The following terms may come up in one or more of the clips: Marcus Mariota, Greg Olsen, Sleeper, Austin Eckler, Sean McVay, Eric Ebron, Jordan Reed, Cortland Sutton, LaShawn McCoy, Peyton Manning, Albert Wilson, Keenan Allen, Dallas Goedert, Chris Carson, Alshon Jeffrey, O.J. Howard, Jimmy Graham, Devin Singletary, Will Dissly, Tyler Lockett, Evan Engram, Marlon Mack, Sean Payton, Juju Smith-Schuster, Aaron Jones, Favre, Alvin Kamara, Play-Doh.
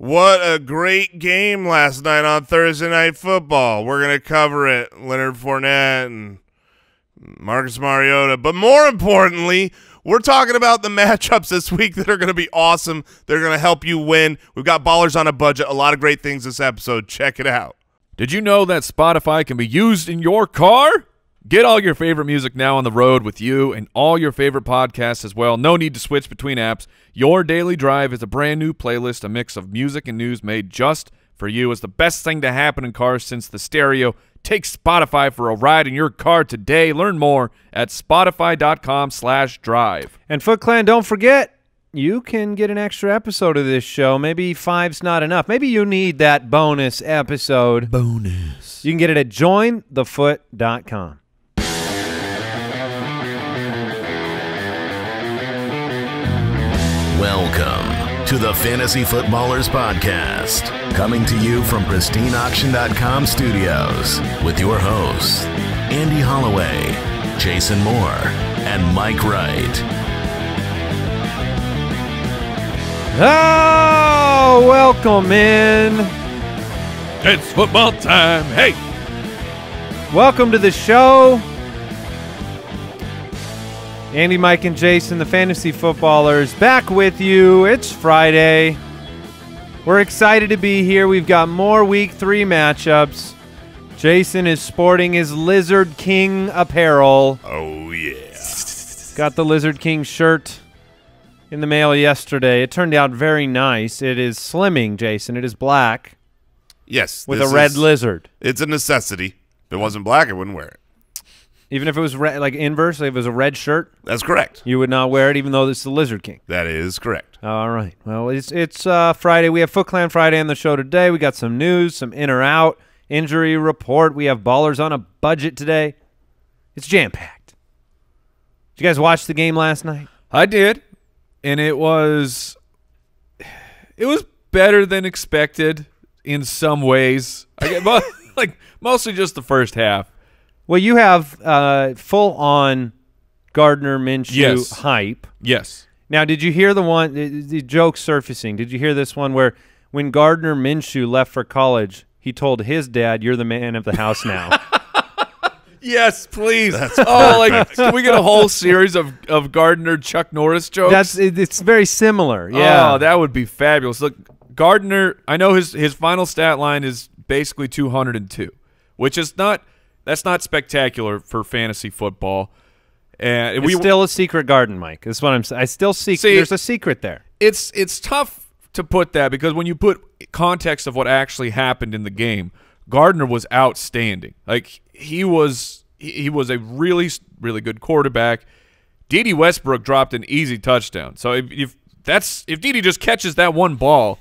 What a great game last night on Thursday Night Football. We're going to cover it. Leonard Fournette and Marcus Mariota. But more importantly, we're talking about the matchups this week that are going to be awesome. They're going to help you win. We've got Ballers on a Budget. A lot of great things this episode. Check it out. Did you know that Spotify can be used in your car? Get all your favorite music now on the road with you and all your favorite podcasts as well. No need to switch between apps. Your Daily Drive is a brand new playlist, a mix of music and news made just for you. It's the best thing to happen in cars since the stereo. Take Spotify for a ride in your car today. Learn more at spotify.com/drive. And Foot Clan, don't forget, you can get an extra episode of this show. Maybe 5's not enough. Maybe you need that bonus episode. Bonus. You can get it at jointhefoot.com. Welcome to the Fantasy Footballers Podcast, coming to you from PristineAuction.com studios with your hosts, Andy Holloway, Jason Moore, and Mike Wright. Oh, welcome in. It's football time. Hey. Welcome to the show. Andy, Mike, and Jason, the Fantasy Footballers, back with you. It's Friday. We're excited to be here. We've got more Week 3 matchups. Jason is sporting his Lizard King apparel. Oh, yeah. Got the Lizard King shirt in the mail yesterday. It turned out very nice. It is slimming, Jason. It is black. Yes. With a red lizard. It's a necessity. If it wasn't black, I wouldn't wear it. Even if it was red, like inversely, if it was a red shirt, that's correct. You would not wear it, even though it's the Lizard King. That is correct. All right. Well, it's Friday. We have Foot Clan Friday on the show today. We got some news, some in or out injury report. We have Ballers on a Budget today. It's jam packed. Did you guys watch the game last night? I did, and it was better than expected in some ways. Like mostly just the first half. Well, you have full-on Gardner Minshew hype. Yes. Now, did you hear the one, the joke surfacing? Did you hear this one where when Gardner Minshew left for college, he told his dad, "You're the man of the house now." Yes, please. That's like, can we get a whole series of Gardner Chuck Norris jokes? It's very similar. Yeah, oh, that would be fabulous. Look, Gardner. I know his final stat line is basically 202, which is not. That's not spectacular for fantasy football. And it's still a secret garden, Mike. That's what I'm saying. I still see there's a secret there. It's tough to put that because when you put context of what actually happened in the game, Gardner was outstanding. Like he was a really, really good quarterback. Dede Westbrook dropped an easy touchdown. So if Dede just catches that one ball,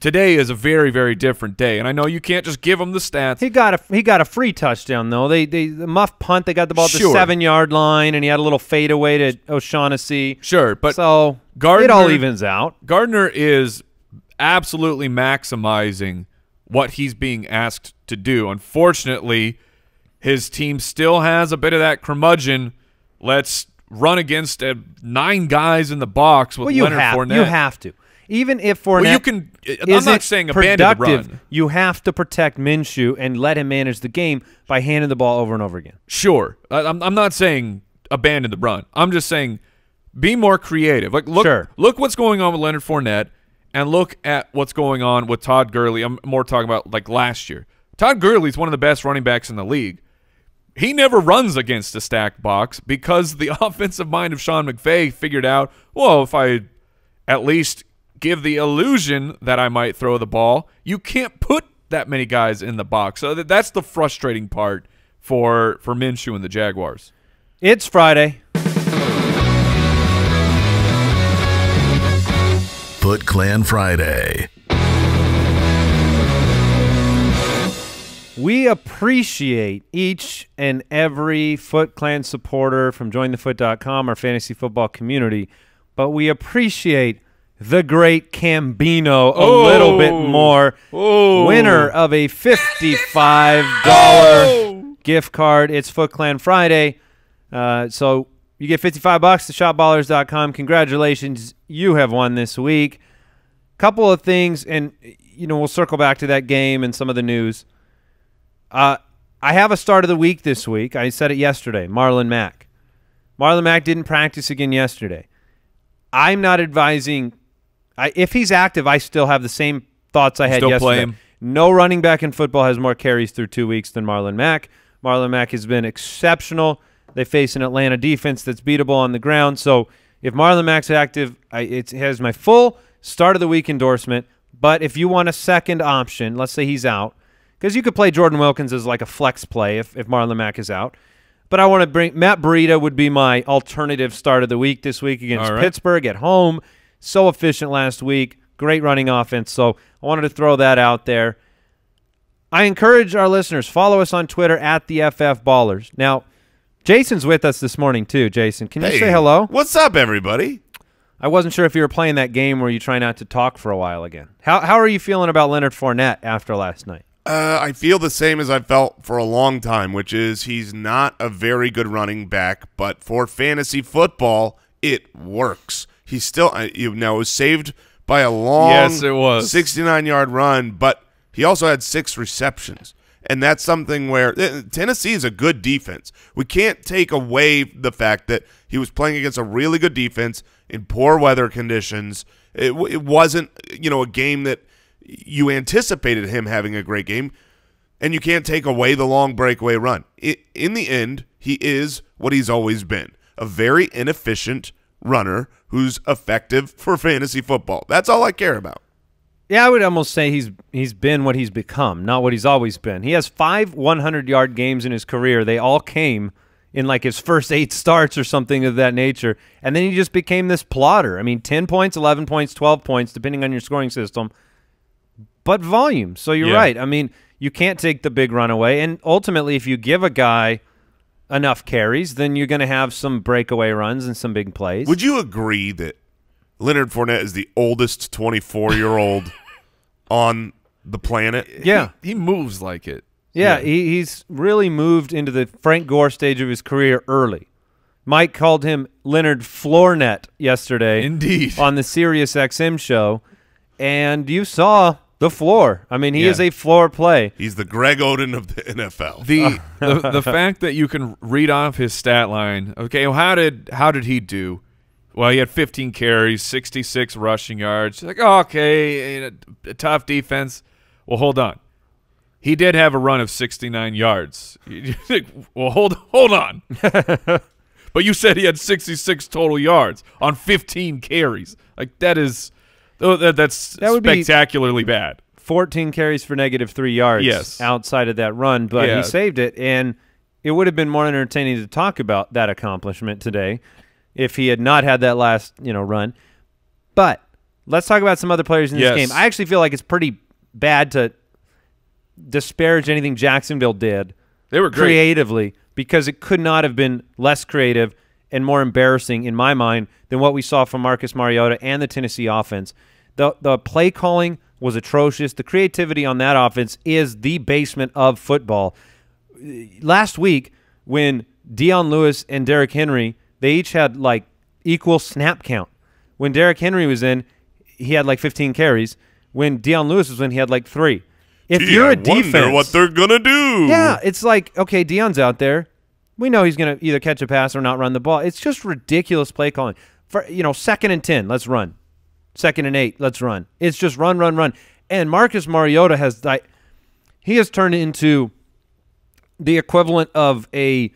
today is a very, very different day, and I know you can't just give him the stats. He got a free touchdown though. The muff punt, they got the ball at the 7-yard line, and he had a little fadeaway to O'Shaughnessy. Sure, but so Gardner, it all evens out. Gardner is absolutely maximizing what he's being asked to do. Unfortunately, his team still has a bit of that curmudgeon. Let's run against 9 guys in the box with Leonard Fournette. You have to. Even if Fournette I'm not saying abandon the run. You have to protect Minshew and let him manage the game by handing the ball over and over again. Sure. I'm not saying abandon the run. I'm just saying be more creative. Like look what's going on with Leonard Fournette and look at what's going on with Todd Gurley. I'm more talking about like last year. Todd Gurley's one of the best running backs in the league. He never runs against a stacked box because the offensive mind of Sean McVay figured out, well, if I at least – give the illusion that I might throw the ball. You can't put that many guys in the box. So that's the frustrating part for Minshew and the Jaguars. It's Friday. Foot Clan Friday. We appreciate each and every Foot Clan supporter from jointhefoot.com, our fantasy football community, but we appreciate the great Cambino a little bit more. Winner of a $55 gift card. It's Foot Clan Friday. So you get $55 to shopballers.com. Congratulations. You have won this week. Couple of things, and you know, we'll circle back to that game and some of the news. I have a start of the week this week. I said it yesterday, Marlon Mack. Marlon Mack didn't practice again yesterday. I'm not advising. If he's active, I still have the same thoughts I had yesterday. Still play him. No running back in football has more carries through 2 weeks than Marlon Mack. Marlon Mack has been exceptional. They face an Atlanta defense that's beatable on the ground. So if Marlon Mack's active, it has my full start of the week endorsement. But if you want a second option, let's say he's out, because you could play Jordan Wilkins as like a flex play if Marlon Mack is out. But I want to bring – Matt Breida would be my alternative start of the week this week against Pittsburgh at home. So efficient last week. Great running offense. So I wanted to throw that out there. I encourage our listeners, follow us on Twitter at the FF Ballers. Now, Jason's with us this morning too. Jason, can you say hello? What's up, everybody? I wasn't sure if you were playing that game where you try not to talk for a while again. How are you feeling about Leonard Fournette after last night? I feel the same as I felt for a long time, which is he's not a very good running back, but for fantasy football, it works. He's still, you know, was saved by a long 69-yard run, but he also had 6 receptions. And that's something where Tennessee is a good defense. We can't take away the fact that he was playing against a really good defense in poor weather conditions. It wasn't, you know, a game that you anticipated him having a great game, and you can't take away the long breakaway run. In the end, he is what he's always been, a very inefficient runner who's effective for fantasy football. That's all I care about. Yeah, I would almost say he's been what he's become, not what he's always been. He has 5 100-yard games in his career. They all came in like his first 8 starts or something of that nature, and then he just became this plotter. I mean, 10 points, 11 points, 12 points, depending on your scoring system, but volume. So you're right. I mean, you can't take the big run away, and ultimately if you give a guy enough carries, then you're going to have some breakaway runs and some big plays. Would you agree that Leonard Fournette is the oldest 24-year-old on the planet? Yeah. He moves like it. Yeah, yeah. He's really moved into the Frank Gore stage of his career early. Mike called him Leonard Floornet yesterday. Indeed. On the Sirius XM show, and you saw the floor. I mean, he is a floor play. He's the Greg Oden of the NFL. The fact that you can read off his stat line, okay, well, how did he do? Well, he had 15 carries, 66 rushing yards. Like, oh, okay, a tough defense. Well, hold on. He did have a run of 69 yards. Well, hold on. But you said he had 66 total yards on 15 carries. Like, that is that would spectacularly be bad. 14 carries for negative 3 yards outside of that run, but he saved it, and it would have been more entertaining to talk about that accomplishment today if he had not had that last, you know, run. But let's talk about some other players in this game. I actually feel like it's pretty bad to disparage anything Jacksonville did. They were great creatively, because it could not have been less creative and more embarrassing in my mind than what we saw from Marcus Mariota and the Tennessee offense. The play calling was atrocious. The creativity on that offense is the basement of football. Last week when Deion Lewis and Derrick Henry, they each had like equal snap count. When Derrick Henry was in, he had like 15 carries. When Deion Lewis was in, he had like 3. If you're a defense, I wonder what they're gonna do. Yeah, it's like, okay, Deion's out there. We know he's gonna either catch a pass or not run the ball. It's just ridiculous play calling. For, you know, 2nd and 10, let's run. 2nd and 8, let's run. It's just run, run, run. And Marcus Mariota has he has turned into the equivalent of a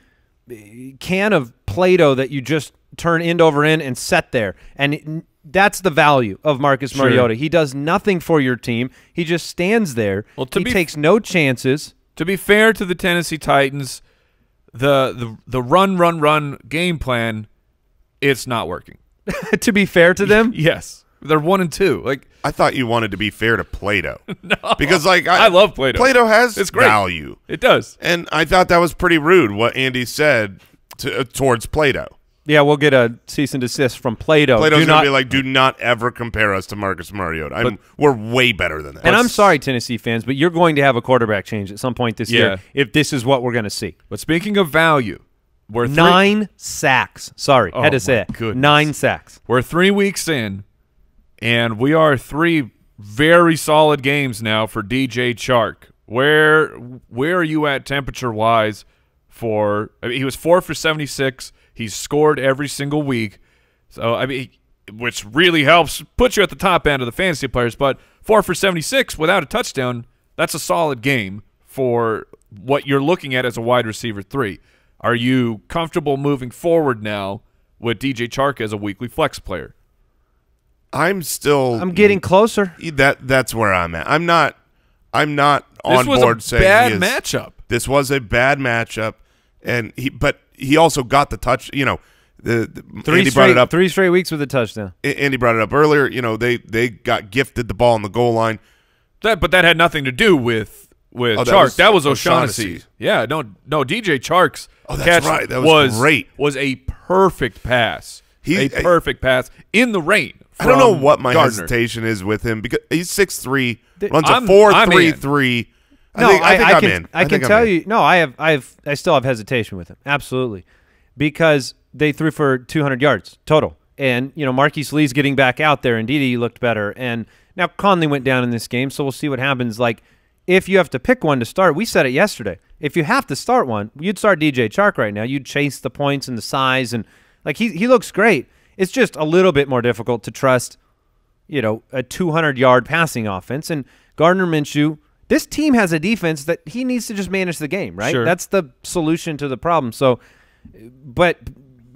can of Play-Doh that you just turn end over end and set there. And that's the value of Marcus Mariota. He does nothing for your team. He just stands there. Well, he takes no chances. To be fair to the Tennessee Titans, the run, run, run game plan, it's not working. To be fair to them? Yes. They're 1 and 2. Like, I thought you wanted to be fair to Play-Doh. No, because like I love Play-Doh. Play-Doh has value. It does. And I thought that was pretty rude what Andy said towards Play-Doh. Yeah, we'll get a cease and desist from Play-Doh. Play-Doh's going to be like, do not ever compare us to Marcus Mariota. We're way better than that. And I'm sorry, Tennessee fans, but you're going to have a quarterback change at some point this year if this is what we're going to see. But speaking of value, we're 9 sacks. Sorry, had to say it. Goodness. 9 sacks. We're 3 weeks in, and we are 3 very solid games now for DJ Chark. Where are you at temperature-wise for – I mean, he was 4 for 76. He's scored every single week. So, I mean, which really helps put you at the top end of the fantasy players. But 4 for 76 without a touchdown, that's a solid game for what you're looking at as a wide receiver 3. Are you comfortable moving forward now with DJ Chark as a weekly flex player? I'm getting closer. That's where I'm at. I'm not on board saying this was a bad matchup. This was a bad matchup, and he also got the touch. You know, Andy brought it up. 3 straight weeks with a touchdown. Andy brought it up earlier. You know, they got gifted the ball on the goal line. But that had nothing to do with Chark. That was O'Shaughnessy. Yeah, no. DJ Chark's catch right. That was great. Was a perfect pass. A perfect pass in the rain. I don't know what my hesitation is with him because he's 6'3", runs a 4.33. I think I'm in. I can tell you. No, I still have hesitation with him. Absolutely, because they threw for 200 yards total, and you know Marquise Lee's getting back out there, and Didi looked better, and now Conley went down in this game, so we'll see what happens. Like, if you have to pick one to start, we said it yesterday. If you have to start one, you'd start DJ Chark right now. You'd chase the points and the size, and like he looks great. It's just a little bit more difficult to trust, you know, a 200-yard passing offense. And Gardner Minshew, this team has a defense that he needs to just manage the game, right? Sure. That's the solution to the problem. So, but,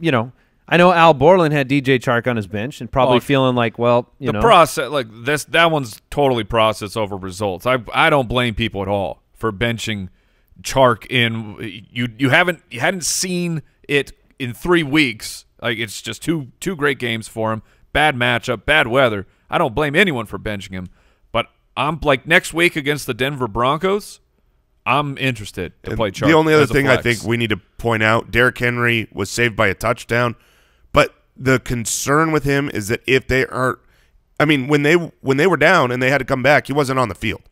you know, I know Al Borland had DJ Chark on his bench and probably feeling like, well, you know. The process, like that one's totally process over results. I don't blame people at all for benching Chark in – you hadn't seen it in 3 weeks – like it's just two great games for him. Bad matchup, bad weather. I don't blame anyone for benching him, but I'm like next week against the Denver Broncos, I'm interested to play Chark. The only other thing I think we need to point out: Derrick Henry was saved by a touchdown, but the concern with him is that if they are, I mean, when they were down and they had to come back, he wasn't on the field.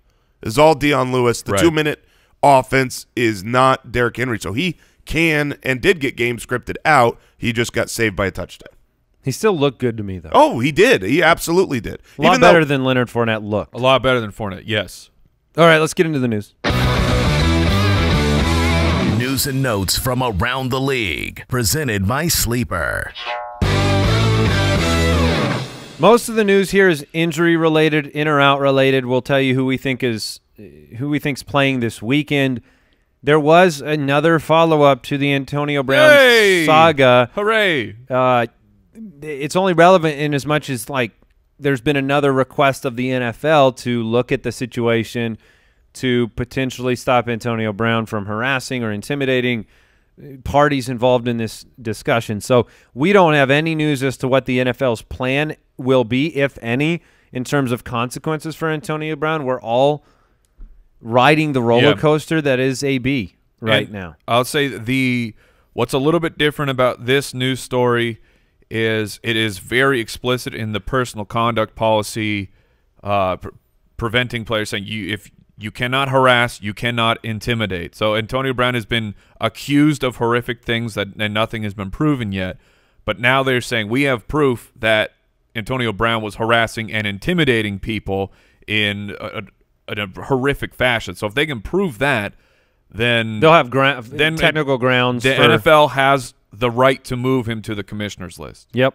It was all Deion Lewis. The 2-minute offense is not Derrick Henry, so he can and did get game scripted out. He just got saved by a touchdown. He still looked good to me, though. Oh, he did. He absolutely did. A lot better than Leonard Fournette looked. A lot better than Fournette, yes. All right, let's get into the news. News and notes from around the league, presented by Sleeper. Most of the news here is injury-related, in or out-related. We'll tell you who we think's playing this weekend. There was another follow-up to the Antonio Brown saga. Hooray! It's only relevant in as much as like there's been another request of the NFL to look at the situation to potentially stop Antonio Brown from harassing or intimidating parties involved in this discussion. So we don't have any news as to what the NFL's plan will be, if any, in terms of consequences for Antonio Brown. We're all riding the roller coaster that is AB right now. I'll say what's a little bit different about this news story is it is very explicit in the personal conduct policy, preventing players saying if you cannot harass, you cannot intimidate. So Antonio Brown has been accused of horrific things and nothing has been proven yet. But now they're saying we have proof that Antonio Brown was harassing and intimidating people in a horrific fashion. So if they can prove that, then they'll have technical grounds. The NFL has the right to move him to the commissioner's list. Yep.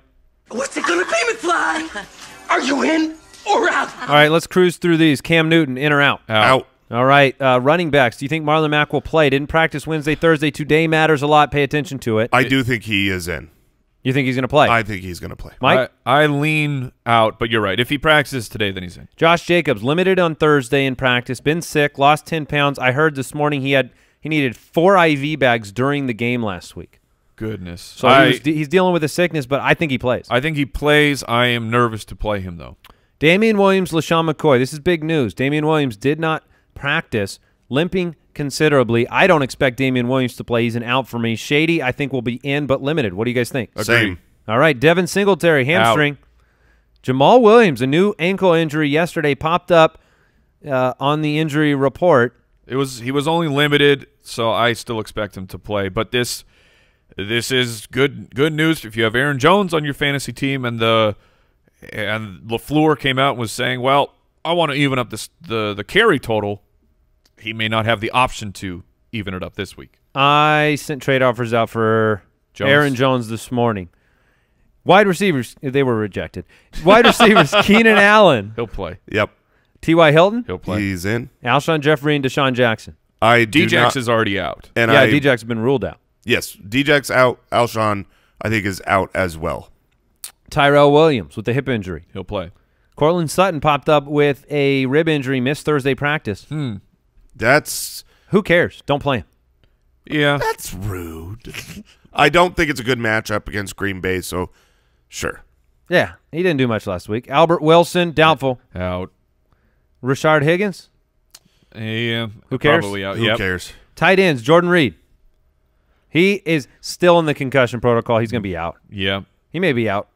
What's it going to be, McFly? Are you in or out? All right, let's cruise through these. Cam Newton, in or out? Out. All right, running backs. Do you think Marlon Mack will play? Didn't practice Wednesday, Thursday. Today matters a lot. Pay attention to it. I do think he is in. You think he's going to play? I think he's going to play. Mike? I lean out, but you're right. If he practices today, then he's in. Josh Jacobs, limited on Thursday in practice, been sick, lost 10 pounds. I heard this morning he needed 4 IV bags during the game last week. Goodness. So he's dealing with a sickness, but I think he plays. I think he plays. I am nervous to play him, though. Damian Williams, LaShawn McCoy. This is big news. Damian Williams did not practice, limping considerably. I don't expect Damian Williams to play. He's an out for me. Shady, I think, will be in but limited. What do you guys think? Agreed. Same. All right, Devin Singletary, hamstring. Out. Jamal Williams, a new ankle injury yesterday, popped up on the injury report. He was only limited, so I still expect him to play. But this is good news if you have Aaron Jones on your fantasy team, and LaFleur came out and was saying, well, I want to even up this, the carry total. He may not have the option to even it up this week. I sent trade offers out for Aaron Jones this morning. Wide receivers, they were rejected. Wide receivers, Keenan Allen. He'll play. Yep. T.Y. Hilton. He'll play. He's in. Alshon Jeffrey and Deshaun Jackson. Djax is already out. And yeah, Djax has been ruled out. Yes, Djax out. Alshon, I think, is out as well. Tyrell Williams with the hip injury. He'll play. Cortland Sutton popped up with a rib injury, missed Thursday practice. Hmm. That's... Who cares? Don't play him. Yeah. That's rude. I don't think it's a good matchup against Green Bay, so sure. Yeah, he didn't do much last week. Albert Wilson, doubtful. Out. Rashard Higgins? Yeah. Who cares? Probably out. Who cares? Tight ends, Jordan Reed. He is still in the concussion protocol. He's going to be out. Yeah. He may be out.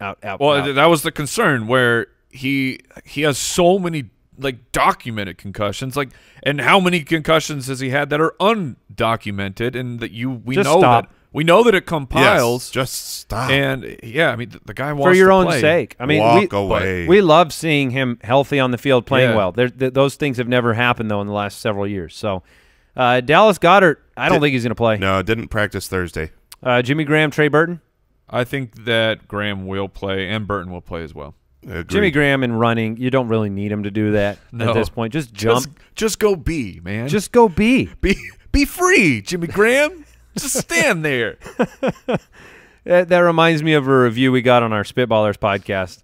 Well, that was the concern where he has so many like documented concussions, like, and how many concussions has he had that are undocumented, and that we know that it compiles. Yes, just stop. And yeah, I mean the guy wants for your own sake. I mean, we love seeing him healthy on the field playing well. Those things have never happened though in the last several years. So Dallas Goedert, I don't think he's going to play. No, didn't practice Thursday. Jimmy Graham, Trey Burton. I think that Graham will play and Burton will play as well. Agreed. Jimmy Graham in running, you don't really need him to do that at this point. Just jump. Just go be, man. Just go be. Be free, Jimmy Graham. Just stand there. That reminds me of a review we got on our Spitballers podcast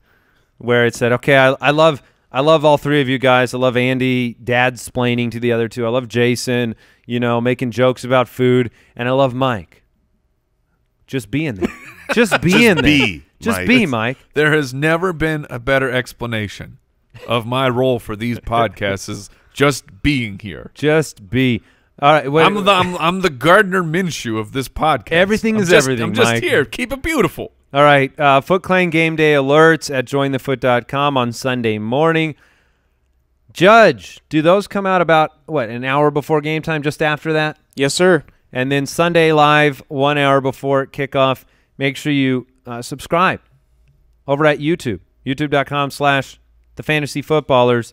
where it said, okay, I love all three of you guys. I love Andy dad-splaining to the other two. I love Jason, you know, making jokes about food. And I love Mike. Just be in there. Just be Just be, Mike. There has never been a better explanation of my role for these podcasts is just being here. Just be. All right. Wait, I'm the Gardner Minshew of this podcast. I'm just here. Keep it beautiful. All right. Foot Clan Game Day alerts at jointhefoot.com on Sunday morning. Judge, do those come out about, what, an hour before game time, just after that? Yes, sir. And then Sunday Live, 1 hour before kickoff. Make sure you subscribe over at YouTube, youtube.com/thefantasyfootballers.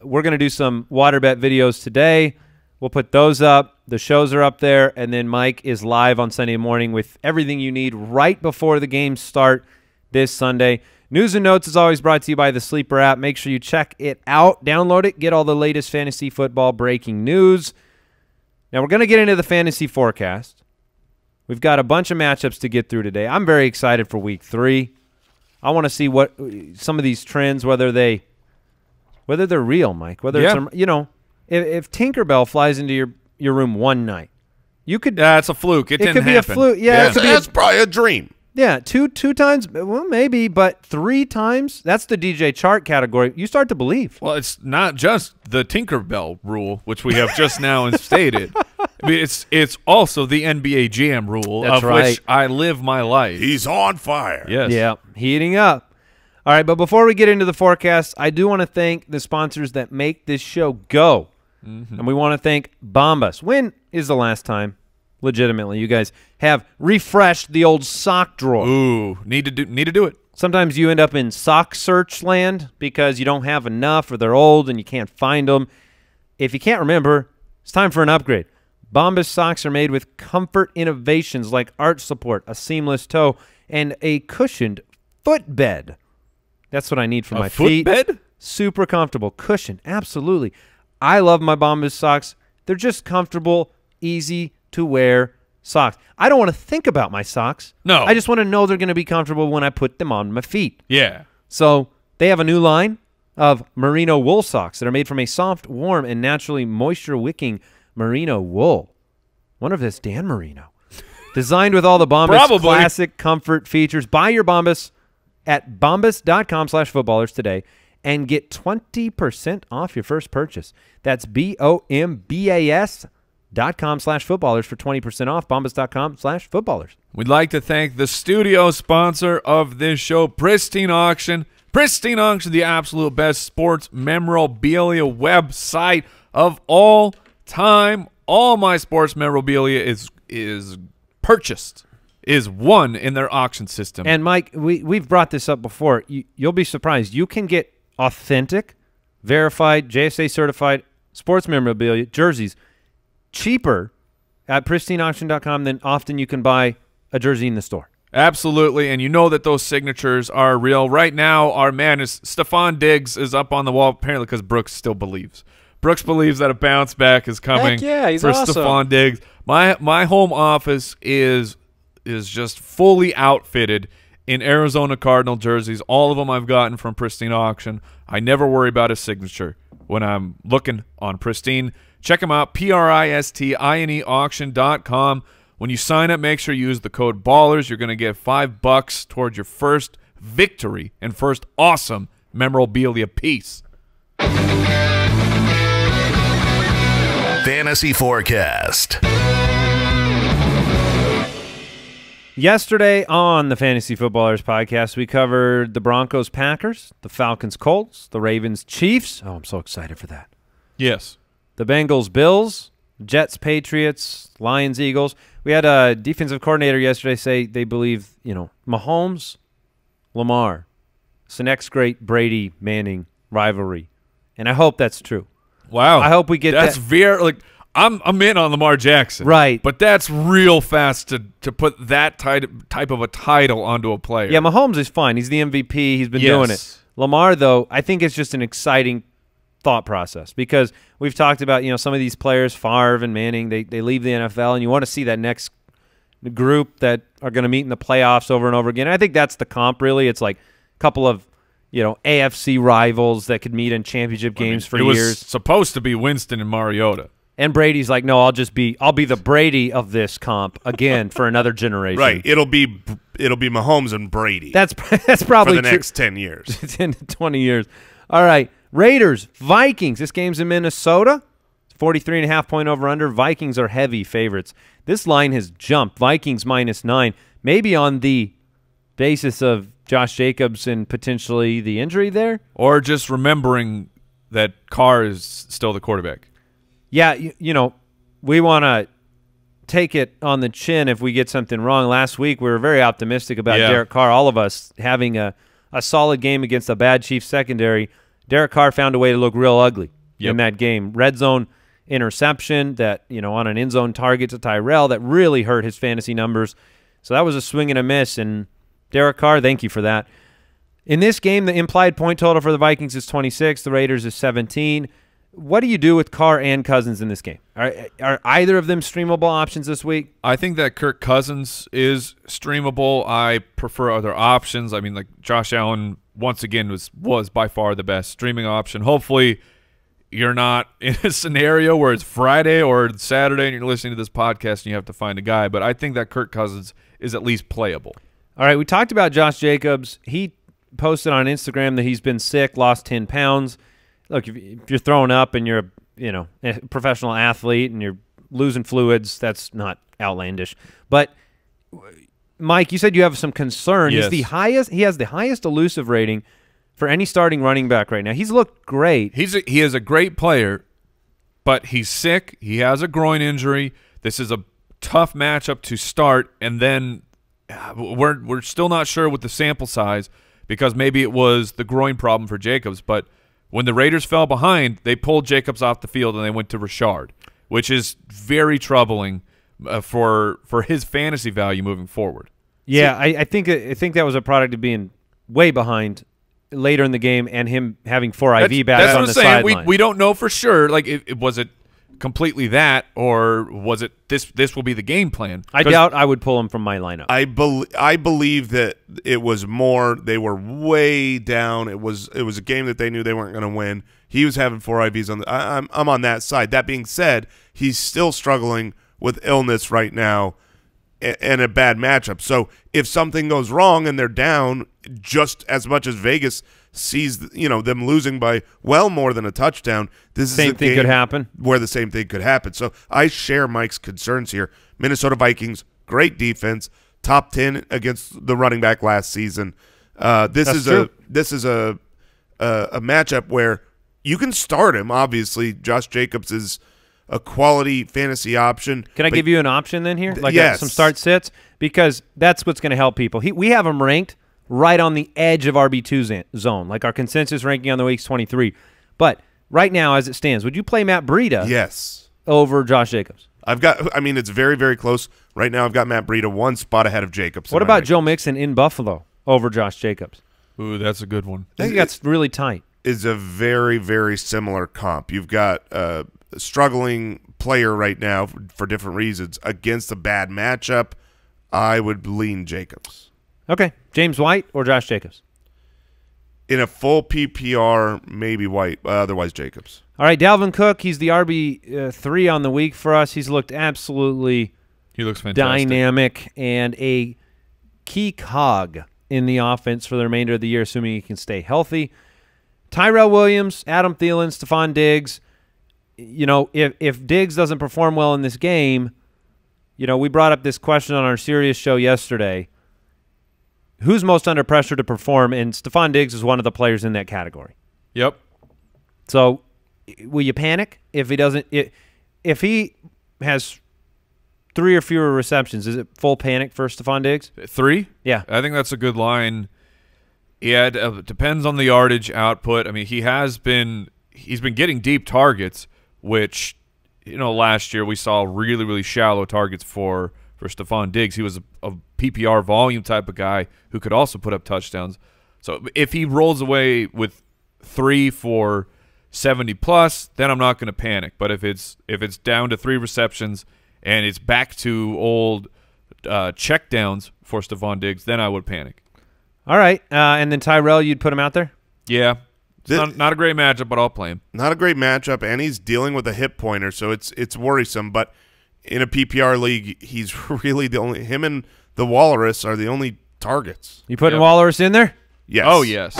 We're going to do some water bet videos today. We'll put those up. The shows are up there, and then Mike is live on Sunday morning with everything you need right before the games start this Sunday. News and Notes is always brought to you by the Sleeper app. Make sure you check it out, download it, get all the latest fantasy football breaking news. Now we're going to get into the fantasy forecast. We've got a bunch of matchups to get through today. I'm very excited for week 3. I want to see what some of these trends, whether they're real, Mike. Whether it's, you know, if Tinkerbell flies into your room one night, you could. That's a fluke. It didn't happen. Be a fluke. Yeah, that's probably a dream. Yeah, two times, well, maybe, but 3 times. That's the DJ Chark category. You start to believe. Well, it's not just the Tinkerbell rule, which we have just now stated. I mean, it's also the NBA Jam rule, which I live my life. He's on fire. Yes. Yeah, heating up. All right, but before we get into the forecast, I do want to thank the sponsors that make this show go. Mm-hmm. And we want to thank Bombas. When is the last time, legitimately, you guys have refreshed the old sock drawer? Ooh, need to do it. Sometimes you end up in sock search land because you don't have enough or they're old and you can't find them. If you can't remember, it's time for an upgrade. Bombas socks are made with comfort innovations like arch support, a seamless toe, and a cushioned footbed. That's what I need for my feet. A footbed? Super comfortable. Cushioned. Absolutely. I love my Bombas socks. They're just comfortable, easy to wear socks. I don't want to think about my socks. No. I just want to know they're going to be comfortable when I put them on my feet. Yeah. So they have a new line of merino wool socks that are made from a soft, warm, and naturally moisture-wicking merino wool. Wonder if that's Dan Marino. Designed with all the Bombas classic comfort features. Buy your Bombas at bombas.com/footballers today and get 20% off your first purchase. That's BOMBAS.com/footballers for 20% off. Bombas.com/footballers. We'd like to thank the studio sponsor of this show, Pristine Auction. Pristine Auction, the absolute best sports memorabilia website of all time. All my sports memorabilia is purchased, is won in their auction system. And Mike, we've brought this up before. You'll be surprised. You can get authentic verified, JSA certified sports memorabilia, jerseys, cheaper at pristineauction.com than often you can buy a jersey in the store. Absolutely, and you know that those signatures are real. Right now, our man is Stephon Diggs is up on the wall, apparently because Brooks still believes. Brooks believes that a bounce back is coming for awesome. Stephon Diggs. My home office is just fully outfitted in Arizona Cardinal jerseys. All of them I've gotten from Pristine Auction. I never worry about a signature when I'm looking on Pristine. Check them out, PRISTINEauction.com. When you sign up, make sure you use the code BALLERS. You're going to get $5 towards your first victory and first awesome memorabilia piece. Fantasy Forecast. Yesterday on the Fantasy Footballers Podcast, we covered the Broncos, Packers, the Falcons, Colts, the Ravens, Chiefs. Oh, I'm so excited for that. Yes. The Bengals, Bills, Jets, Patriots, Lions, Eagles. We had a defensive coordinator yesterday say they believe, you know, Mahomes, Lamar. It's the next great Brady-Manning rivalry. And I hope that's true. Wow. I hope we get that. That's very, like, I'm in on Lamar Jackson. Right. But that's real fast to put that type of a title onto a player. Yeah, Mahomes is fine. He's the MVP. He's been doing it. Lamar, though, I think it's just an exciting thought process because we've talked about, you know, some of these players, Favre and Manning, they leave the NFL, and you want to see that next group that are going to meet in the playoffs over and over again. I think that's the comp, really. It's like a couple of, you know, AFC rivals that could meet in championship games for years. It was supposed to be Winston and Mariota. And Brady's like, no, I'll be the Brady of this comp again for another generation. Right. It'll be Mahomes and Brady. That's probably for the next 10 years. 10 to 20 years. All right. Raiders, Vikings. This game's in Minnesota. 43.5 point over under. Vikings are heavy favorites. This line has jumped. Vikings -9. Maybe on the basis of Josh Jacobs and potentially the injury there, or just remembering that Carr is still the quarterback. Yeah, you know, we want to take it on the chin if we get something wrong. Last week we were very optimistic about Derek Carr, all of us, having a solid game against a bad Chiefs secondary. Derek Carr found a way to look real ugly in that game. Red zone interception that, you know, on an end zone target to Tyrell that really hurt his fantasy numbers. So that was a swing and a miss, and Derek Carr, thank you for that. In this game, the implied point total for the Vikings is 26. The Raiders is 17. What do you do with Carr and Cousins in this game? Are either of them streamable options this week? I think that Kirk Cousins is streamable. I prefer other options. I mean, like Josh Allen, once again, was by far the best streaming option. Hopefully you're not in a scenario where it's Friday or Saturday and you're listening to this podcast and you have to find a guy. But I think that Kirk Cousins is at least playable. All right, we talked about Josh Jacobs. He posted on Instagram that he's been sick, lost 10 pounds. Look, if you're throwing up and you're, you know, a professional athlete and you're losing fluids, that's not outlandish. But Mike, you said you have some concern. Yes. He has the highest elusive rating for any starting running back right now. He's looked great. He is a great player, but he's sick. He has a groin injury. This is a tough matchup to start, and then we're still not sure with the sample size because maybe it was the groin problem for Jacobs, but when the Raiders fell behind, they pulled Jacobs off the field and they went to Rashard, which is very troubling for his fantasy value moving forward. Yeah, I think that was a product of being way behind later in the game and him having four IV backs on the sideline. We don't know for sure. Like, was it completely that, or was it this will be the game plan? I doubt I would pull him from my lineup. I believe that it was more they were way down. It was a game that they knew they weren't going to win. He was having four IVs on the. I'm on that side. That being said, he's still struggling with illness right now and a bad matchup. So if something goes wrong and they're down, just as much as Vegas sees, you know, them losing by well more than a touchdown, the same thing could happen. So I share Mike's concerns here. Minnesota Vikings, great defense, top 10 against the running back last season. This is a matchup where you can start him. Obviously, Josh Jacobs is a quality fantasy option. Can I give you an option then here? Like some start sits? Because that's what's going to help people. We have him ranked right on the edge of RB2 zone. Like, our consensus ranking on the week's 23. But right now, as it stands, would you play Matt Breida? Yes. Over Josh Jacobs? I've got. I mean, it's very, very close. Right now, I've got Matt Breida one spot ahead of Jacobs. What about Joe Mixon in Buffalo over Josh Jacobs? Ooh, that's a good one. I think that's really tight. It's a very, very similar comp. You've got a struggling player right now for different reasons against a bad matchup. I would lean Jacobs. Okay. James White or Josh Jacobs? In a full PPR, maybe White. Otherwise, Jacobs. All right, Dalvin Cook. He's the RB3 on the week for us. He's looked absolutely fantastic, dynamic, and a key cog in the offense for the remainder of the year, assuming he can stay healthy. Tyrell Williams, Adam Thielen, Stephon Diggs. You know, if Diggs doesn't perform well in this game, you know, we brought up this question on our Sirius show yesterday. Who's most under pressure to perform? And Stephon Diggs is one of the players in that category. Yep. So will you panic if he doesn't? If he has 3 or fewer receptions, is it full panic for Stephon Diggs? 3? Yeah. I think that's a good line. Yeah, it depends on the yardage output. I mean, he's been getting deep targets, which, you know, last year we saw really, really shallow targets for Stephon Diggs. He was a PPR volume type of guy who could also put up touchdowns. So if he rolls away with 3 for 70+, then I'm not going to panic. But if it's down to 3 receptions and it's back to old checkdowns for Stephon Diggs, then I would panic. All right, and then Tyrell, you'd put him out there? Yeah. Not a great matchup, but I'll play him. Not a great matchup, and he's dealing with a hip pointer, so it's worrisome. But in a PPR league, he's really the only – him and the Walrus are the only targets. You putting Walrus in there? Yes. Oh, yes.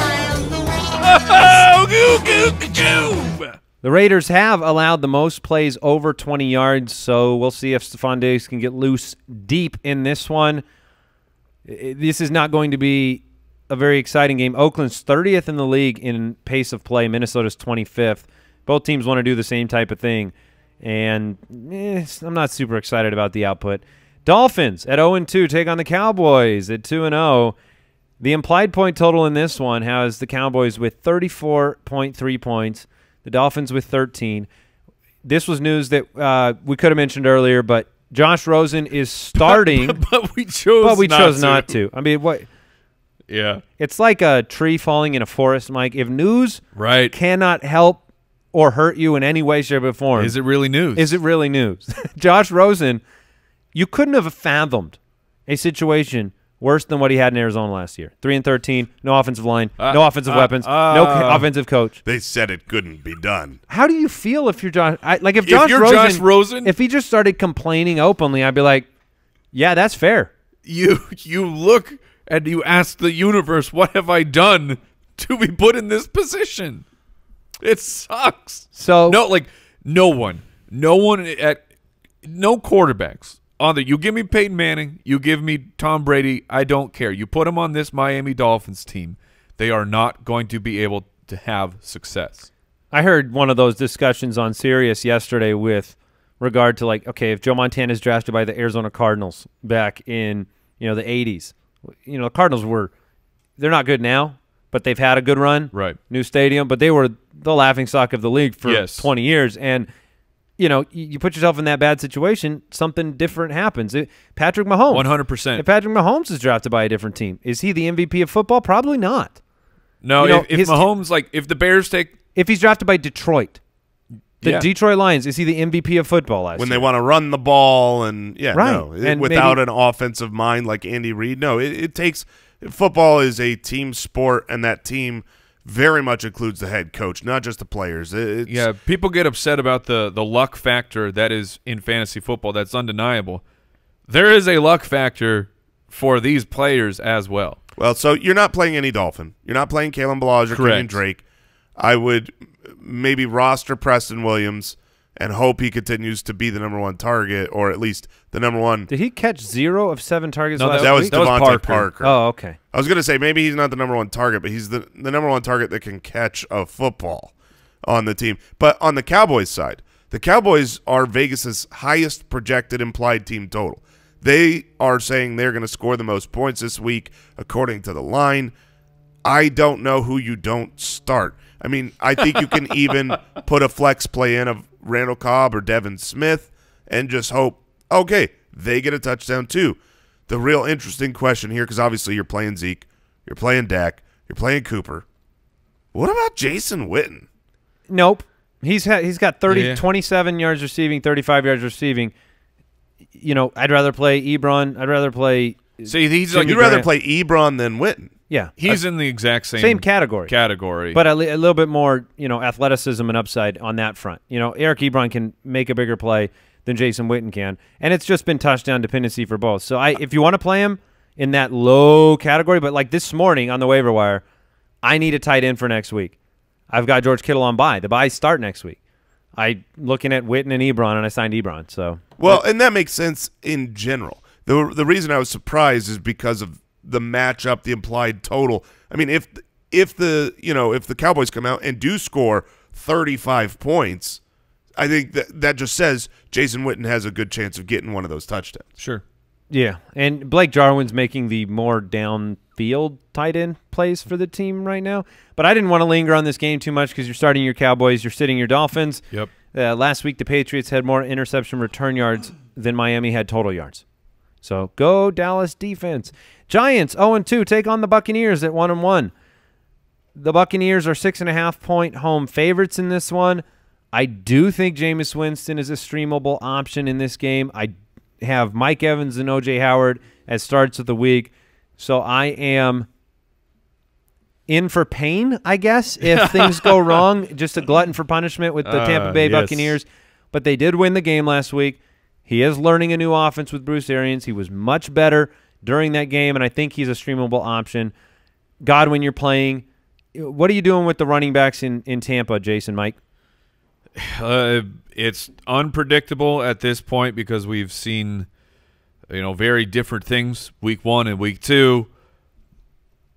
The Raiders have allowed the most plays over 20 yards, so we'll see if Stephon Diggs can get loose deep in this one. This is not going to be a very exciting game. Oakland's 30th in the league in pace of play. Minnesota's 25th. Both teams want to do the same type of thing. And I'm not super excited about the output. Dolphins at 0-2 take on the Cowboys at 2-0. The implied point total in this one has the Cowboys with 34.3 points, the Dolphins with 13. This was news that we could have mentioned earlier, but Josh Rosen is starting. But we chose not to. I mean, what? Yeah. It's like a tree falling in a forest, Mike. If news cannot help or hurt you in any way, shape, or form. Is it really news? Is it really news? Josh Rosen, you couldn't have fathomed a situation worse than what he had in Arizona last year. 3-13, no offensive line, no offensive weapons, no offensive coach. They said it couldn't be done. How do you feel if you're Josh? If you're Josh Rosen, if he just started complaining openly, I'd be like, yeah, that's fair. You look and you ask the universe, what have I done to be put in this position? It sucks. So no quarterbacks on the. You give me Peyton Manning, you give me Tom Brady. I don't care. You put them on this Miami Dolphins team, they are not going to be able to have success. I heard one of those discussions on Sirius yesterday with regard to like, okay, if Joe Montana is drafted by the Arizona Cardinals back in the '80s, the Cardinals they're not good now. But they've had a good run, right? New stadium, but they were the laughingstock of the league for 20 years. And you put yourself in that bad situation, something different happens. Patrick Mahomes, 100%. If Patrick Mahomes is drafted by a different team, is he the MVP of football? Probably not. No, if Mahomes, like if the Bears take, if he's drafted by Detroit, the Detroit Lions, is he the MVP of football last year? When they want to run the ball and without an offensive mind like Andy Reid, no, it takes. Football is a team sport, and that team very much includes the head coach, not just the players. Yeah, people get upset about the luck factor that is in fantasy football. That's undeniable. There is a luck factor for these players as well. Well, so you're not playing any Dolphin. You're not playing Kalen Balazs or Kenyon Drake. I would maybe roster Preston Williams and hope he continues to be the #1 target, or at least the #1. Did he catch 0 of 7 targets last week? That was Devontae Parker. Oh, okay. I was going to say maybe he's not the #1 target, but he's the #1 target that can catch a football on the team. But on the Cowboys side, the Cowboys are Vegas's highest projected implied team total. They are saying they're going to score the most points this week, according to the line. I don't know who you don't start. I mean, I think you can even put a flex play in of Randall Cobb or Devin Smith and just hope, okay, they get a touchdown too. The real interesting question here, because obviously you're playing Zeke, you're playing Dak, you're playing Cooper. What about Jason Witten? Nope. He's got 27 yards receiving, 35 yards receiving. You know, I'd rather play Ebron. I'd rather play. So he's like, you'd rather play Ebron than Witten. Yeah, he's in the exact same category. But a little bit more, you know, athleticism and upside on that front. You know, Eric Ebron can make a bigger play than Jason Witten can, and it's just been touchdown dependency for both. So if you want to play him in that low category, but like this morning on the waiver wire, I need a tight end for next week. I've got George Kittle on bye. The byes start next week. I'm looking at Witten and Ebron, and I signed Ebron. So well, and that makes sense in general. The reason I was surprised is because of the matchup, the implied total. I mean, if the Cowboys come out and do score 35 points, I think that just says Jason Witten has a good chance of getting one of those touchdowns. Sure. Yeah, and Blake Jarwin's making the more downfield tight end plays for the team right now. But I didn't want to linger on this game too much because you're starting your Cowboys, you're sitting your Dolphins. Yep. Last week the Patriots had more interception return yards than Miami had total yards. So go Dallas defense. Giants 0-2 take on the Buccaneers at 1-1. The Buccaneers are 6.5-point home favorites in this one. I do think Jameis Winston is a streamable option in this game. I have Mike Evans and O.J. Howard as starts of the week. So I am in for pain, I guess, if things go wrong. Just a glutton for punishment with the Tampa Bay Buccaneers. But they did win the game last week. He is learning a new offense with Bruce Arians. He was much better during that game, and I think he's a streamable option. Godwin, you're playing. What are you doing with the running backs in Tampa, Jason, Mike? It's unpredictable at this point because we've seen, you know, very different things week 1 and week 2.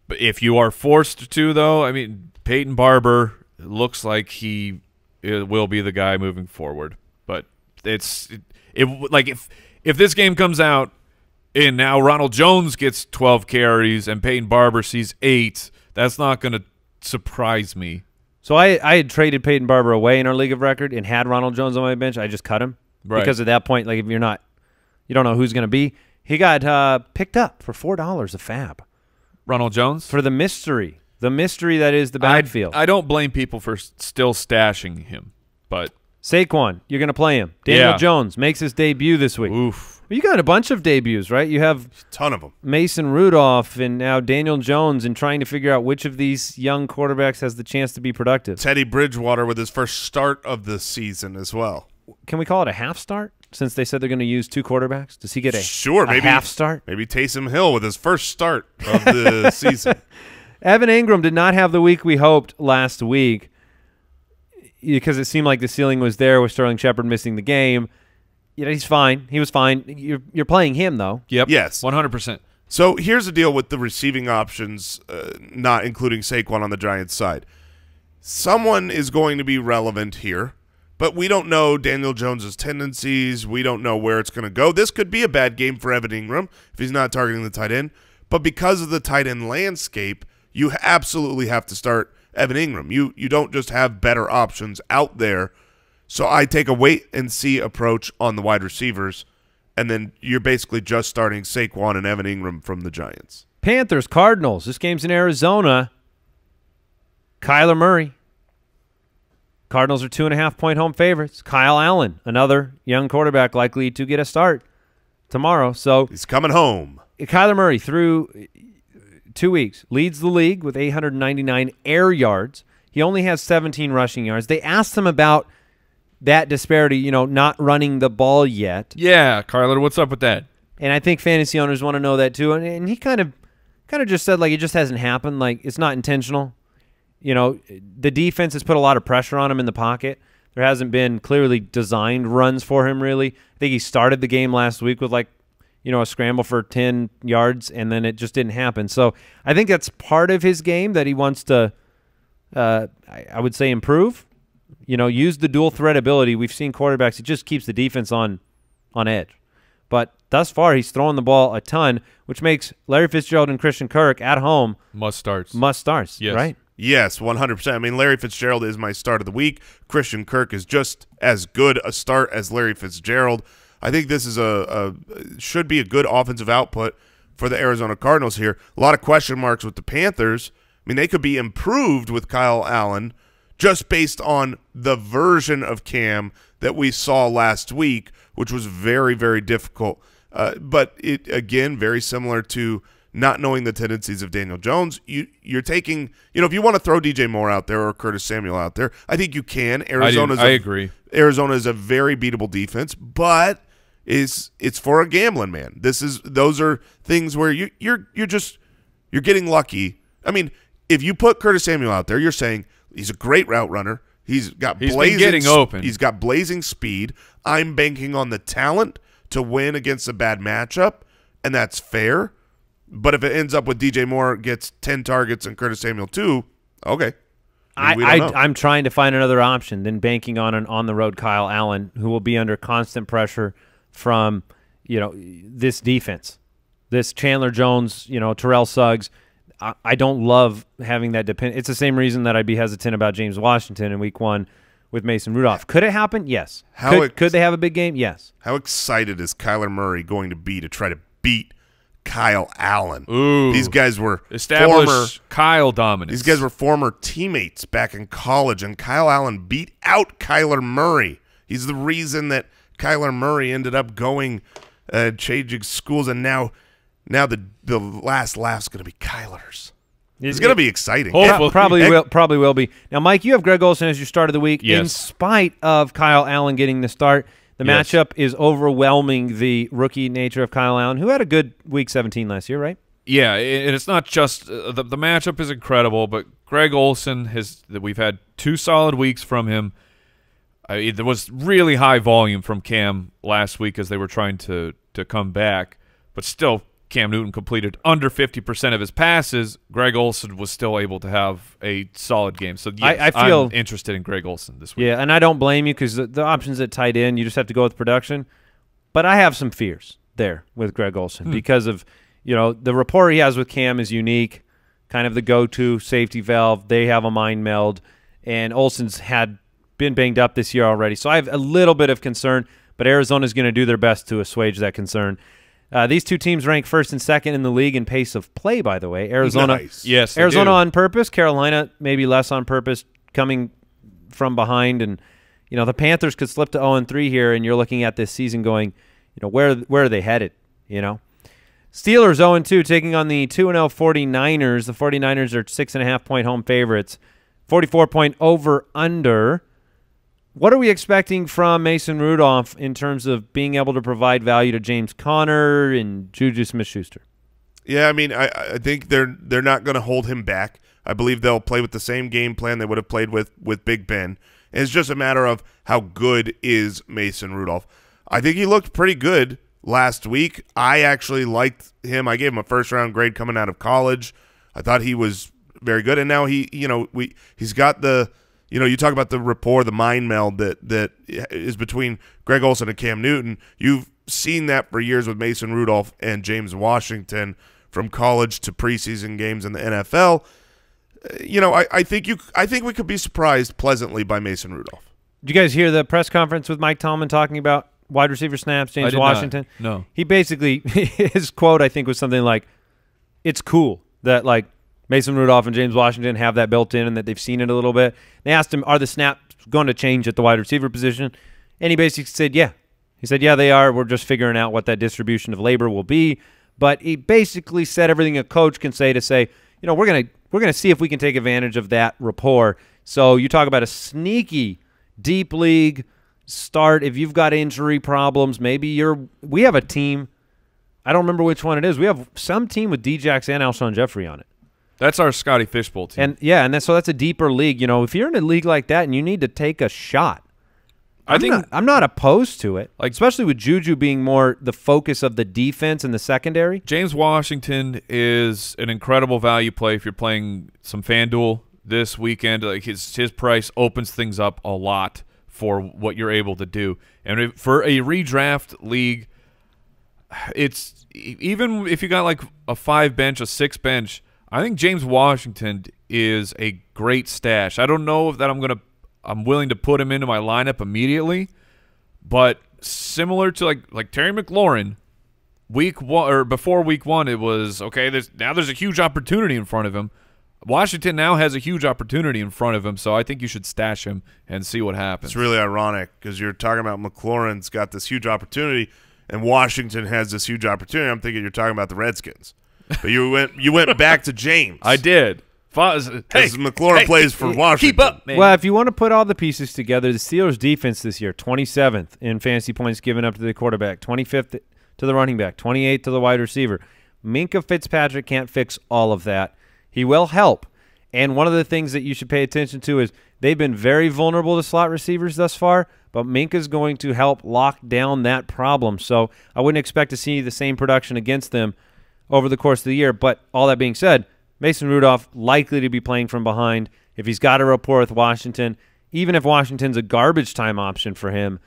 But if you are forced to, though, I mean, Peyton Barber looks like he will be the guy moving forward. But it's like if this game comes out and now Ronald Jones gets 12 carries and Peyton Barber sees 8, that's not going to surprise me. So I had traded Peyton Barber away in our league of record and had Ronald Jones on my bench. I just cut him because at that point, like if you're not, you don't know who's going to be. He got picked up for $4 a fab. Ronald Jones for the mystery that is the backfield. I don't blame people for still stashing him, but Saquon, you're going to play him. Daniel Jones makes his debut this week. Oof! Well, you got a bunch of debuts, right? You have a ton of them. Mason Rudolph and now Daniel Jones, and trying to figure out which of these young quarterbacks has the chance to be productive. Teddy Bridgewater with his first start of the season as well. Can we call it a half start since they said they're going to use 2 quarterbacks? Does he get a half start? Maybe Taysom Hill with his first start of the season. Evan Engram did not have the week we hoped last week because it seemed like the ceiling was there with Sterling Shepard missing the game. You know, he's fine. He was fine. You're playing him, though. Yep. Yes. 100%. So here's the deal with the receiving options, not including Saquon on the Giants' side. Someone is going to be relevant here, but we don't know Daniel Jones's tendencies. We don't know where it's going to go. This could be a bad game for Evan Engram if he's not targeting the tight end. But because of the tight end landscape, you absolutely have to start Evan Engram. You don't just have better options out there. So I take a wait-and-see approach on the wide receivers, and then you're basically just starting Saquon and Evan Engram from the Giants. Panthers, Cardinals. This game's in Arizona. Kyler Murray. Cardinals are 2.5-point home favorites. Kyle Allen, another young quarterback likely to get a start tomorrow. So he's coming home. Kyler Murray, through 2 weeks, leads the league with 899 air yards. He only has 17 rushing yards. They asked him about that disparity, you know, not running the ball yet. Yeah, Kyler, what's up with that? And I think fantasy owners want to know that too. And he kind of just said, like, it just hasn't happened. Like, it's not intentional. You know, the defense has put a lot of pressure on him in the pocket. There hasn't been clearly designed runs for him, really. I think he started the game last week with, like, you know, a scramble for 10 yards, and then it just didn't happen. So I think that's part of his game that he wants to, I would say, improve. You know, use the dual threat ability. We've seen quarterbacks. It just keeps the defense on edge. But thus far, he's throwing the ball a ton, which makes Larry Fitzgerald and Christian Kirk at home must starts. Must starts, yes. Right? Yes, 100%. I mean, Larry Fitzgerald is my start of the week. Christian Kirk is just as good a start as Larry Fitzgerald. I think this is should be a good offensive output for the Arizona Cardinals here. A lot of question marks with the Panthers. I mean, they could be improved with Kyle Allen just based on the version of Cam that we saw last week, which was very, very difficult. But it, again, very similar to not knowing the tendencies of Daniel Jones. You're taking, you know, if you want to throw DJ Moore out there or Curtis Samuel out there, I think you can. I agree. Arizona is a very beatable defense, but it's for a gambling man. Those are things where you're getting lucky. I mean, if you put Curtis Samuel out there, you're saying he's a great route runner. He's got blazing speed. I'm banking on the talent to win against a bad matchup, and that's fair. But if it ends up with DJ Moore gets 10 targets and Curtis Samuel 2, okay. I'm trying to find another option than banking on an on-the-road Kyle Allen, who will be under constant pressure from, you know, this defense, this Chandler Jones, you know, Terrell Suggs. I don't love having that dependent. It's the same reason that I'd be hesitant about James Washington in Week 1 with Mason Rudolph. Could it happen? Yes. Could they have a big game? Yes. How excited is Kyler Murray going to be to try to beat Kyle Allen? Ooh, these guys were These guys were former teammates back in college, and Kyle Allen beat out Kyler Murray. He's the reason that Kyler Murray ended up going changing schools, and now the last laugh's going to be Kyler's. It's going to be exciting. Probably will be. Now, Mike, you have Greg Olsen as your start of the week. Yes. In spite of Kyle Allen getting the start, the matchup is overwhelming the rookie nature of Kyle Allen, who had a good Week 17 last year, right? Yeah, and it's not just the matchup is incredible, but Greg Olsen we've had 2 solid weeks from him. There was really high volume from Cam last week as they were trying to come back, but still Cam Newton completed under 50% of his passes. Greg Olsen was still able to have a solid game. So, yes, I'm interested in Greg Olsen this week. Yeah, and I don't blame you because the options at tight end, you just have to go with production. But I have some fears there with Greg Olsen because of, you know, the rapport he has with Cam is unique, kind of the go-to safety valve. They have a mind meld, and Olsen's had been banged up this year already. So I have a little bit of concern, but Arizona's going to do their best to assuage that concern. These two teams rank 1st and 2nd in the league in pace of play, by the way. Arizona on purpose, Carolina maybe less on purpose, coming from behind. And, you know, the Panthers could slip to 0-3 here, and you're looking at this season going, you know, where are they headed, you know? Steelers 0-2 taking on the 2-0 49ers. The 49ers are 6.5-point home favorites, 44-point over-under. What are we expecting from Mason Rudolph in terms of being able to provide value to James Conner and Juju Smith-Schuster? Yeah, I mean, I think they're not going to hold him back. I believe they'll play with the same game plan they would have played with Big Ben. And it's just a matter of how good is Mason Rudolph. I think he looked pretty good last week. I actually liked him. I gave him a first-round grade coming out of college. I thought he was very good. And now he's got the – you know, you talk about the rapport, the mind meld that is between Greg Olsen and Cam Newton. You've seen that for years with Mason Rudolph and James Washington from college to preseason games in the NFL. You know, I think we could be surprised pleasantly by Mason Rudolph. Did you guys hear the press conference with Mike Tomlin talking about wide receiver snaps, James Washington? No. He basically, his quote, I think, was something like, it's cool that, like, Mason Rudolph and James Washington have that built in and that they've seen it a little bit. They asked him, are the snaps going to change at the wide receiver position? And he basically said, yeah. He said, yeah, they are. We're just figuring out what that distribution of labor will be. But he basically said everything a coach can say to say, you know, we're going to see if we can take advantage of that rapport. So you talk about a sneaky deep league start. If you've got injury problems, maybe we have a team. I don't remember which one it is. We have some team with Djax and Alshon Jeffrey on it. That's our Scotty Fishbowl team. And yeah, and that's a deeper league. You know, if you're in a league like that and you need to take a shot, I'm not opposed to it. Like, especially with Juju being more the focus of the defense and the secondary. James Washington is an incredible value play if you're playing some FanDuel this weekend. Like his price opens things up a lot for what you're able to do. And for a redraft league, it's even if you got like a 5 bench, a 6 bench, I think James Washington is a great stash. I don't know if that I'm willing to put him into my lineup immediately, but similar to like Terry McLaurin, week 1 or before week 1, it was okay. Now there's a huge opportunity in front of him. Washington now has a huge opportunity in front of him, so I think you should stash him and see what happens. It's really ironic because you're talking about McLaurin's got this huge opportunity, and Washington has this huge opportunity. I'm thinking you're talking about the Redskins, but you went back to James. I did. McLaurin plays for Washington. Keep up, man. Well, if you want to put all the pieces together, the Steelers' defense this year, 27th in fantasy points given up to the quarterback, 25th to the running back, 28th to the wide receiver. Minkah Fitzpatrick can't fix all of that. He will help. And one of the things that you should pay attention to is they've been very vulnerable to slot receivers thus far, but Minka's going to help lock down that problem. So I wouldn't expect to see the same production against them over the course of the year. But all that being said, Mason Rudolph likely to be playing from behind. If he's got a rapport with Washington, even if Washington's a garbage time option for him,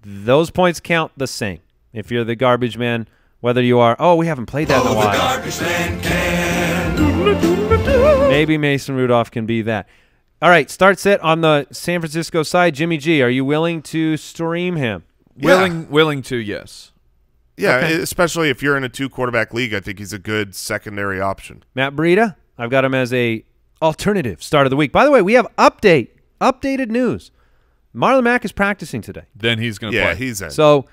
those points count the same. If you're the garbage man, whether you are, oh, we haven't played that in a while. The garbage man can. Maybe Mason Rudolph can be that. All right, start set on the San Francisco side. Jimmy G, are you willing to stream him? Yeah. Willing to, yes. Yeah, okay. Especially if you're in a 2-quarterback league, I think he's a good secondary option. Matt Breida, I've got him as a alternative start of the week. By the way, we have updated news. Marlon Mack is practicing today. Then he's going to play. Yeah, he's in. So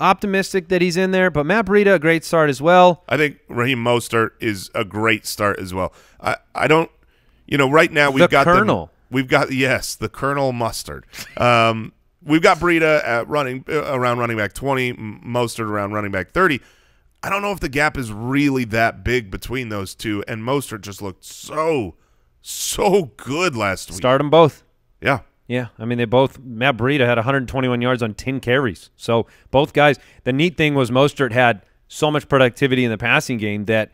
optimistic that he's in there, but Matt Breida, a great start as well. I think Raheem Mostert is a great start as well. I don't, you know, right now we've got the Colonel. We've got, yes, the Colonel Mustard. We've got Breida at around running back 20, Mostert around running back 30. I don't know if the gap is really that big between those two, and Mostert just looked so good last week. Start them both. Yeah. Yeah, I mean, they both – Matt Breida had 121 yards on 10 carries. So both guys – the neat thing was Mostert had so much productivity in the passing game that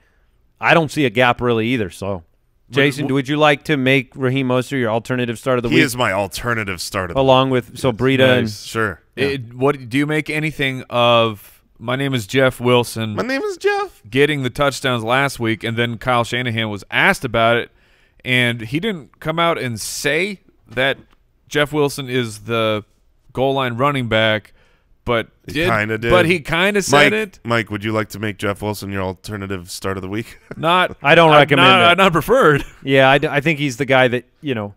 I don't see a gap really either. So, Jason, would you like to make Raheem Mostert your alternative start of the week? He is my alternative start of the week. Along with – so Breida nice. And – Sure. Yeah. Do you make anything of – my name is Jeff Wilson. My name is Jeff. Getting the touchdowns last week, and then Kyle Shanahan was asked about it, and he didn't come out and say that – Jeff Wilson is the goal line running back, but he kind of said it. Mike, would you like to make Jeff Wilson your alternative start of the week? I don't recommend, not preferred. Yeah, I think he's the guy that, you know.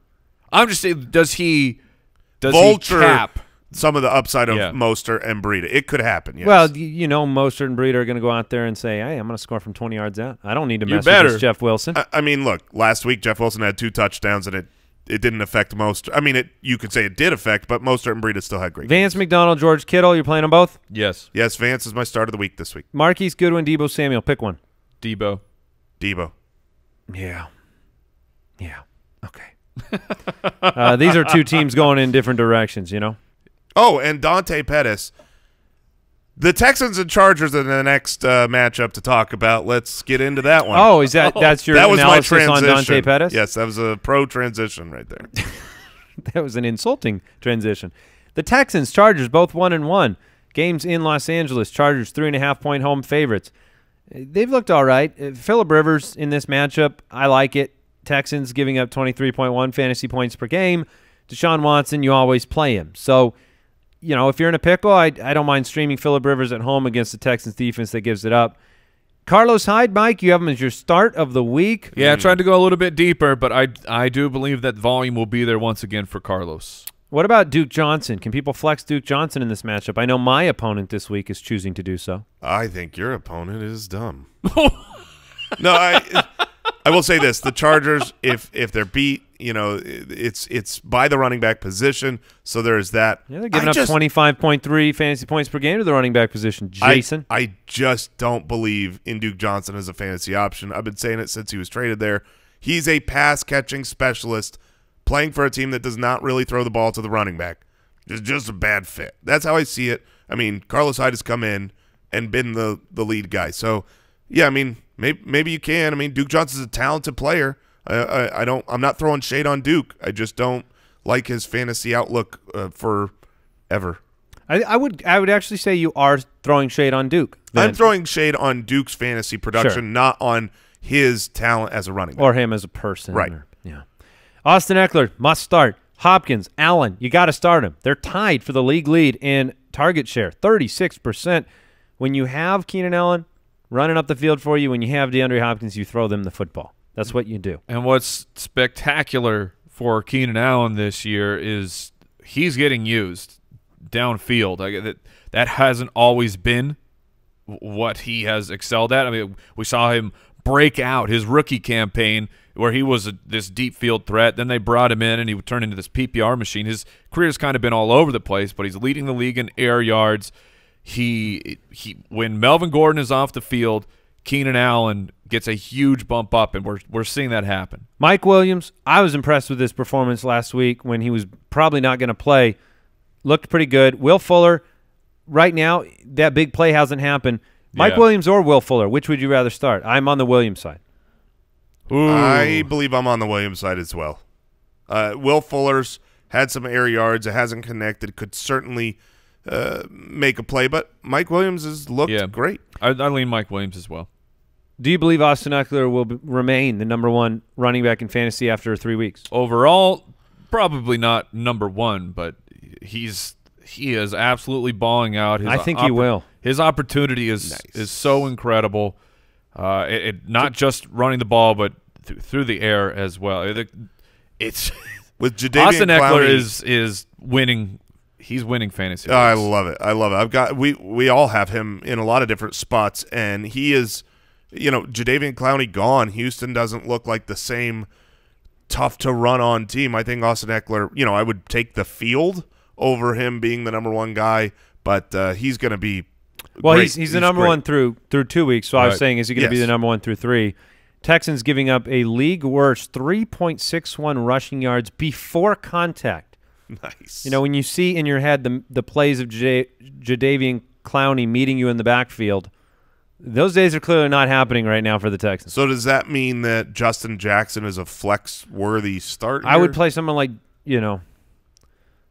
I'm just saying, does he cap some of the upside of Mostert and Breida? It could happen. Yes. Well, you know, Mostert and Breida are going to go out there and say, "Hey, I'm going to score from 20 yards out. I don't need to mess with this Jeff Wilson." I mean, look, last week Jeff Wilson had 2 touchdowns and it didn't affect most. I mean, you could say it did affect, but Mostert and Breida still had great games. Vance McDonald, George Kittle, you're playing them both? Yes. Yes, Vance is my start of the week this week. Marquise Goodwin, Debo Samuel, pick one. Debo. Yeah. Yeah. Okay. These are two teams going in different directions, you know? Oh, and Dante Pettis. The Texans and Chargers are the next matchup to talk about. Let's get into that one. Oh, is that's your analysis on Dante Pettis? Yes, that was a pro transition right there. That was an insulting transition. The Texans, Chargers, both 1-1. Games in Los Angeles. Chargers 3.5-point home favorites. They've looked all right. Phillip Rivers in this matchup, I like it. Texans giving up 23.1 fantasy points per game. Deshaun Watson, you always play him. So, you know, if you're in a pickle, I don't mind streaming Phillip Rivers at home against the Texans defense that gives it up. Carlos Hyde, Mike, you have him as your start of the week. Yeah, I tried to go a little bit deeper, but I do believe that volume will be there once again for Carlos. What about Duke Johnson? Can people flex Duke Johnson in this matchup? I know my opponent this week is choosing to do so. I think your opponent is dumb. No, I will say this. The Chargers, if they're beat, you know, it's by the running back position, so there's that. Yeah, they're giving up 25.3 fantasy points per game to the running back position, Jason. I just don't believe in Duke Johnson as a fantasy option. I've been saying it since he was traded there. He's a pass-catching specialist playing for a team that does not really throw the ball to the running back. It's just a bad fit. That's how I see it. I mean, Carlos Hyde has come in and been the lead guy. So, yeah, I mean, maybe you can. I mean, Duke Johnson's a talented player. I don't. I'm not throwing shade on Duke. I just don't like his fantasy outlook forever. I would actually say you are throwing shade on Duke. Then. I'm throwing shade on Duke's fantasy production, sure. Not on his talent as a running back or him as a person. Right. Or, yeah. Austin Eckler, must start. Hopkins, Allen, you got to start him. They're tied for the league lead in target share, 36%. When you have Keenan Allen running up the field for you, when you have DeAndre Hopkins, you throw them the football. That's what you do. And what's spectacular for Keenan Allen this year is he's getting used downfield. That hasn't always been what he has excelled at. I mean, we saw him break out his rookie campaign where he was this deep field threat. Then they brought him in, and he would turn into this PPR machine. His career's kind of been all over the place, but he's leading the league in air yards. He when Melvin Gordon is off the field, Keenan Allen gets a huge bump up, and we're seeing that happen. Mike Williams, I was impressed with his performance last week when he was probably not going to play. Looked pretty good. Will Fuller, right now, that big play hasn't happened. Mike Williams or Will Fuller, which would you rather start? I'm on the Williams side. Ooh. I believe I'm on the Williams side as well. Will Fuller's had some air yards. It hasn't connected. Could certainly make a play, but Mike Williams has looked great. I lean Mike Williams as well. Do you believe Austin Eckler will remain the #1 running back in fantasy after 3 weeks? Overall, probably not #1, but he is absolutely balling out. His he will. His opportunity is so incredible. Not just running the ball, but through the air as well. It's with Jadavian Austin Eckler is winning. He's winning fantasy. I love it. I love it. We all have him in a lot of different spots, and he is, you know, Jadavian Clowney gone. Houston doesn't look like the same tough to run on team. I think Austin Eckler, you know, I would take the field over him being the #1 guy, but he's going to be. Well, he's the #1 through 2 weeks. So I was saying, is he going to be the #1 through 3? Texans giving up a league worst 3.61 rushing yards before contact. Nice. You know, when you see in your head the plays of Jadavian Clowney meeting you in the backfield, those days are clearly not happening right now for the Texans. So does that mean that Justin Jackson is a flex worthy start? I would play someone like, you know,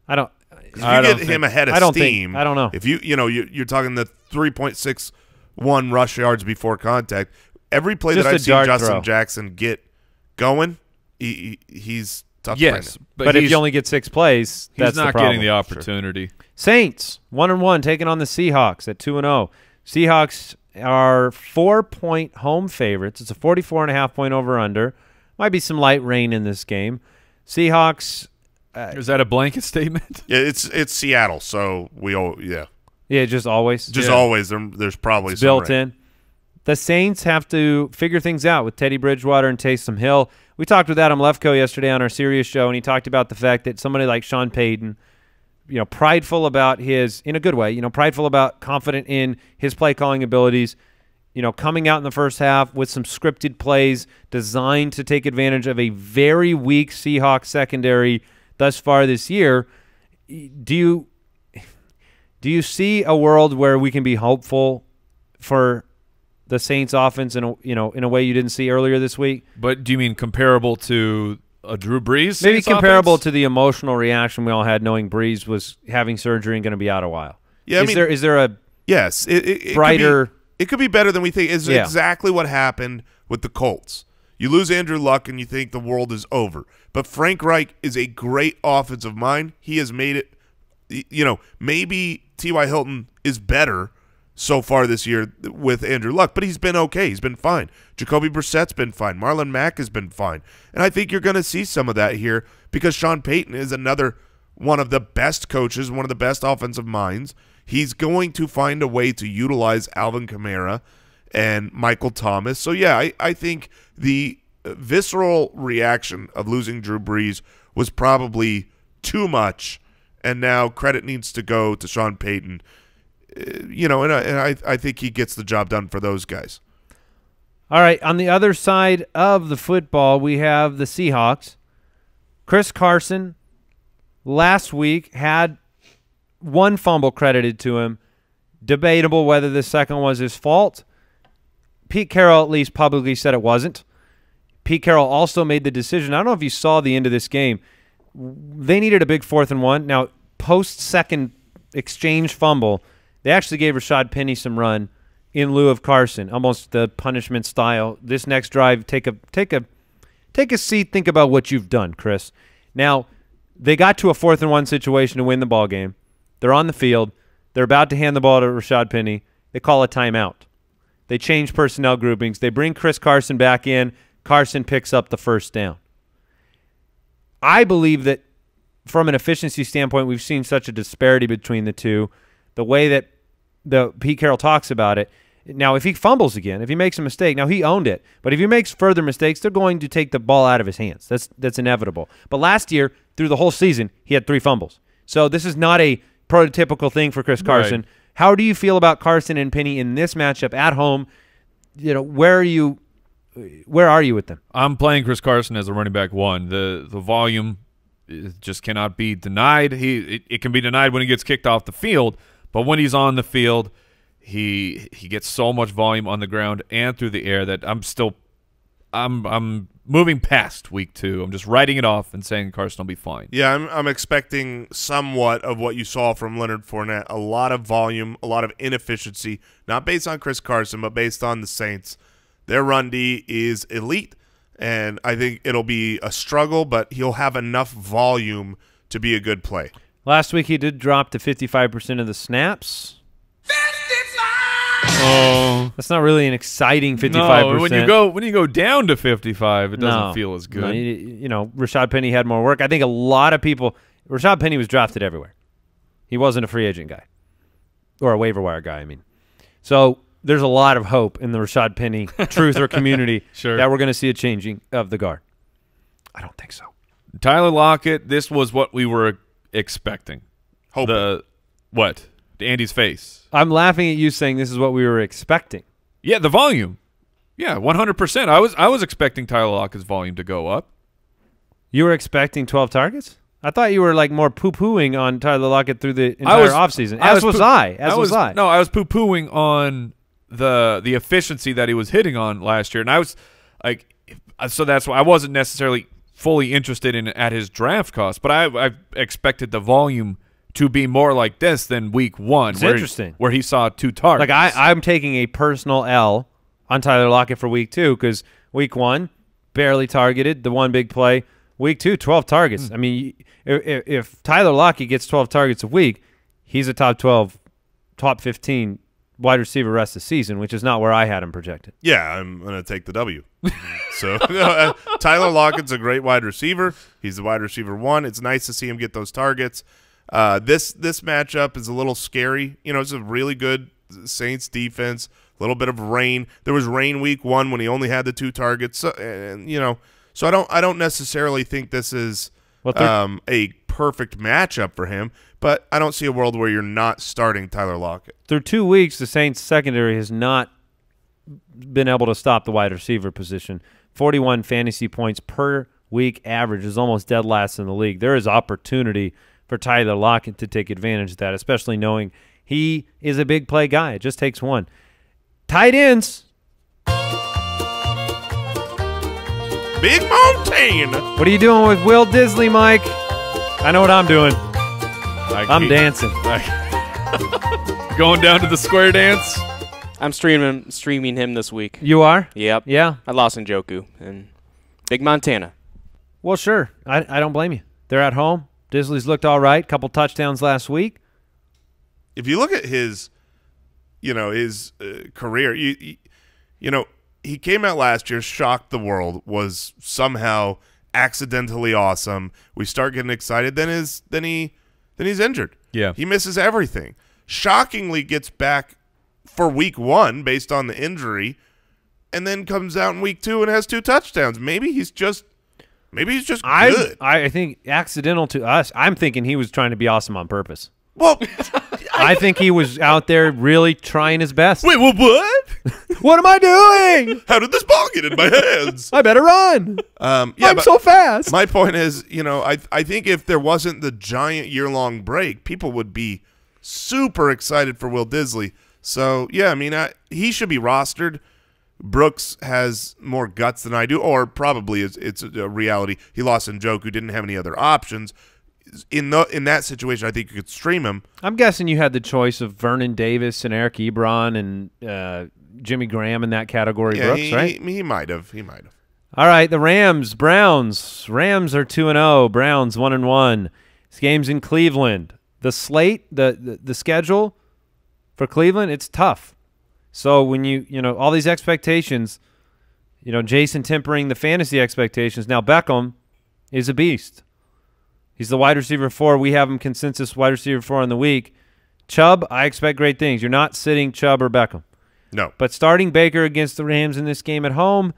I don't know. If you know, you're talking the 3.61 rush yards before contact. Every play that I've seen Justin Jackson get going, he's tough. Yes, but if you only get 6 plays, that's the problem. He's not getting the opportunity. Sure. Saints 1-1 taking on the Seahawks at 2-0. Seahawks are 4-point home favorites. It's a 44.5-point over/under. Might be some light rain in this game. Seahawks. Is that a blanket statement? Yeah, it's Seattle, so we all just always, always. There's probably it's some built rain in. The Saints have to figure things out with Teddy Bridgewater and Taysom Hill. We talked with Adam Lefkoe yesterday on our Sirius show, and he talked about the fact that somebody like Sean Payton, you know, prideful about his, in a good way, you know, prideful about, confident in his play calling abilities, you know, coming out in the first half with some scripted plays designed to take advantage of a very weak Seahawks secondary. Thus far this year, do you see a world where we can be hopeful for the Saints' offense in a, you know, in a way you didn't see earlier this week? But do you mean comparable to a Drew Brees? Maybe Saints comparable offense? To the emotional reaction we all had knowing Brees was having surgery and going to be out a while. Yeah, is there a it brighter? It could be better than we think. It's exactly what happened with the Colts. You lose Andrew Luck, and you think the world is over. But Frank Reich is a great offensive mind. He has made it, you know, maybe T.Y. Hilton is better so far this year with Andrew Luck, but he's been okay. He's been fine. Jacoby Brissett's been fine. Marlon Mack has been fine. And I think you're going to see some of that here because Sean Payton is another one of the best coaches, one of the best offensive minds. He's going to find a way to utilize Alvin Kamara and Michael Thomas. So, yeah, I think the visceral reaction of losing Drew Brees was probably too much, and now credit needs to go to Sean Payton. You know, and I think he gets the job done for those guys. All right, on the other side of the football, we have the Seahawks. Chris Carson last week had 1 fumble credited to him. Debatable whether the second was his fault. Pete Carroll at least publicly said it wasn't. Pete Carroll also made the decision. I don't know if you saw the end of this game. They needed a big 4th-and-1. Now, post-second exchange fumble, they actually gave Rashad Penny some run in lieu of Carson, almost the punishment style. This next drive, take a Take a seat. Think about what you've done, Chris. Now, they got to a 4th-and-1 situation to win the ball game. They're on the field. They're about to hand the ball to Rashad Penny. They call a timeout. They change personnel groupings. They bring Chris Carson back in. Carson picks up the first down. I believe that from an efficiency standpoint, we've seen such a disparity between the two. The way that Pete Carroll talks about it. Now, if he fumbles again, if he makes a mistake, now he owned it. But if he makes further mistakes, they're going to take the ball out of his hands. That's inevitable. But last year, through the whole season, he had 3 fumbles. So this is not a prototypical thing for Chris Carson. Right. How do you feel about Carson and Penny in this matchup at home? You know, where are you with them? I'm playing Chris Carson as a running back one. The volume just cannot be denied. It can be denied when he gets kicked off the field, but when he's on the field, he gets so much volume on the ground and through the air that I'm moving past week 2. I'm just writing it off and saying Carson will be fine. Yeah, I'm expecting somewhat of what you saw from Leonard Fournette. A lot of volume, a lot of inefficiency, not based on Chris Carson, but based on the Saints. Their run D is elite, and I think it'll be a struggle, but he'll have enough volume to be a good play. Last week he did drop to 55% of the snaps. Oh, that's not really an exciting 55%. No, when you go down to 55, it doesn't feel as good. No, you know, Rashad Penny had more work. I think a lot of people. Rashad Penny was drafted everywhere. He wasn't a free agent guy or a waiver wire guy. I mean, so there's a lot of hope in the Rashad Penny truther community that we're going to see a changing of the guard. I don't think so. Tyler Lockett. This was what we were expecting. Hoping. What? Andy's face. I'm laughing at you saying this is what we were expecting. Yeah, the volume. Yeah, 100%. I was expecting Tyler Lockett's volume to go up. You were expecting 12 targets? I thought you were like more poo-pooing on Tyler Lockett through the entire offseason. As was I. No, I was poo-pooing on the efficiency that he was hitting on last year, and I was like, so that's why I wasn't necessarily fully interested in at his draft cost, but I expected the volume to be more like this than week 1. It's interesting. Where he saw 2 targets. Like I'm taking a personal L on Tyler Lockett for week 2 because week 1, barely targeted, the one big play. Week 2, 12 targets. I mean, if Tyler Lockett gets 12 targets a week, he's a top 12, top 15 wide receiver rest of the season, which is not where I had him projected. Yeah, I'm going to take the W. So Tyler Lockett's a great wide receiver. He's the wide receiver 1. It's nice to see him get those targets. This matchup is a little scary. You know, it's a really good Saints defense, a little bit of rain. There was rain week 1 when he only had the 2 targets. So, and, you know, so I don't necessarily think this is a perfect matchup for him, but I don't see a world where you're not starting Tyler Lockett. Through 2 weeks, the Saints secondary has not been able to stop the wide receiver position. 41 fantasy points per week average is almost dead last in the league. There is opportunity for Tyler Lockett to take advantage of that, especially knowing he is a big play guy. It just takes one. Tight ends. Big Mountain. What are you doing with Will Disley, Mike? I know what I'm doing. I'm dancing. Going down to the square dance. I'm streaming him this week. You are? Yep. Yeah. I lost Njoku and Big Montana. Well, sure. I don't blame you. They're at home. Disley's looked all right. Couple touchdowns last week. If you look at his, you know, his career, you know, he came out last year, shocked the world, was somehow accidentally awesome. We start getting excited, then he's injured. Yeah, he misses everything. Shockingly, gets back for week 1 based on the injury, and then comes out in week 2 and has 2 touchdowns. Maybe he's just good. I think accidental to us. I'm thinking he was trying to be awesome on purpose. Well, I think he was out there really trying his best. Wait, well, what? What am I doing? How did this ball get in my hands? I better run. Yeah, I'm so fast. My point is, you know, I think if there wasn't the giant year-long break, people would be super excited for Will Disley. So, yeah, I mean, he should be rostered. Brooks has more guts than I do, or probably it's a reality. He lost Njoku, didn't have any other options. In that situation, I think you could stream him. I'm guessing you had the choice of Vernon Davis and Eric Ebron and Jimmy Graham in that category, Brooks, right? He might have. All right, the Rams, Browns. Rams are 2-0, Browns 1-1. This game's in Cleveland. The slate, the schedule for Cleveland, it's tough. So when you know, all these expectations, you know, Jason tempering the fantasy expectations. Now Beckham is a beast. He's the wide receiver 4. We have him consensus wide receiver 4 on the week. Chubb, I expect great things. You're not sitting Chubb or Beckham. No. But starting Baker against the Rams in this game at home,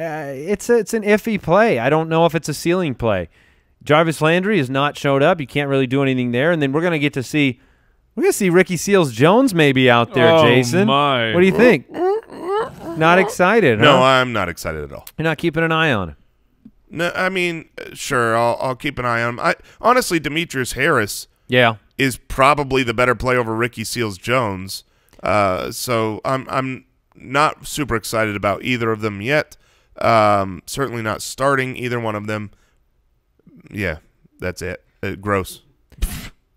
it's an iffy play. I don't know if it's a ceiling play. Jarvis Landry has not showed up. You can't really do anything there. And then we're going to get to see Ricky Seals-Jones maybe out there, Jason. My. What do you think? Not excited, No, huh? I'm not excited at all. You're not keeping an eye on him? No, I mean, sure, I'll keep an eye on him. Honestly, Demetrius Harris is probably the better play over Ricky Seals-Jones. So I'm not super excited about either of them yet. Certainly not starting either one of them. Yeah, that's it. Gross.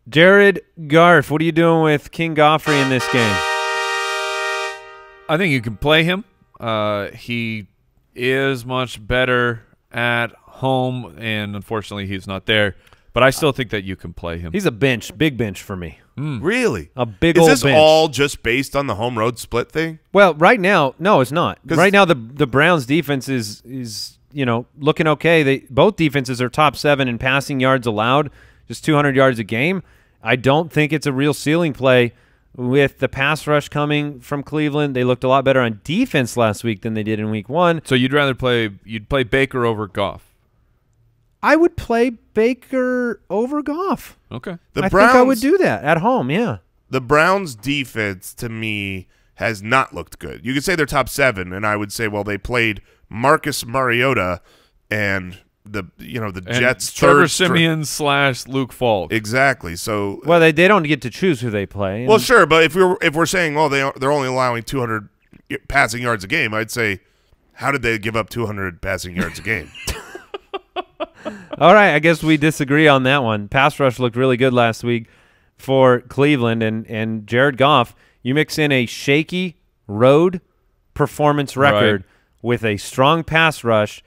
Jared Garf, what are you doing with King Goffrey in this game? I think you can play him. He is much better at home, and unfortunately he's not there. But I still think that you can play him. He's a bench, big bench for me. Mm. Really? A big old bench. Is this all just based on the home road split thing? Well, right now, no, it's not. Right now, the Browns' defense is you know, looking okay. Both defenses are top 7 in passing yards allowed, just 200 yards a game. I don't think it's a real ceiling play with the pass rush coming from Cleveland. They looked a lot better on defense last week than they did in week 1. So you'd rather play Baker over Goff? I would play Baker over Goff. Okay. I think I would do that at home, yeah. The Browns' defense, to me, has not looked good. You could say they're top 7, and I would say, well, they played Marcus Mariota and the Jets' Trevor Siemian / Luke Falk. Exactly. So well, they don't get to choose who they play. Well, sure, but if we're saying, well, they're only allowing 200 passing yards a game, I'd say, how did they give up 200 passing yards a game? All right, I guess we disagree on that one. Pass rush looked really good last week for Cleveland, and Jared Goff, you mix in a shaky road performance record with a strong pass rush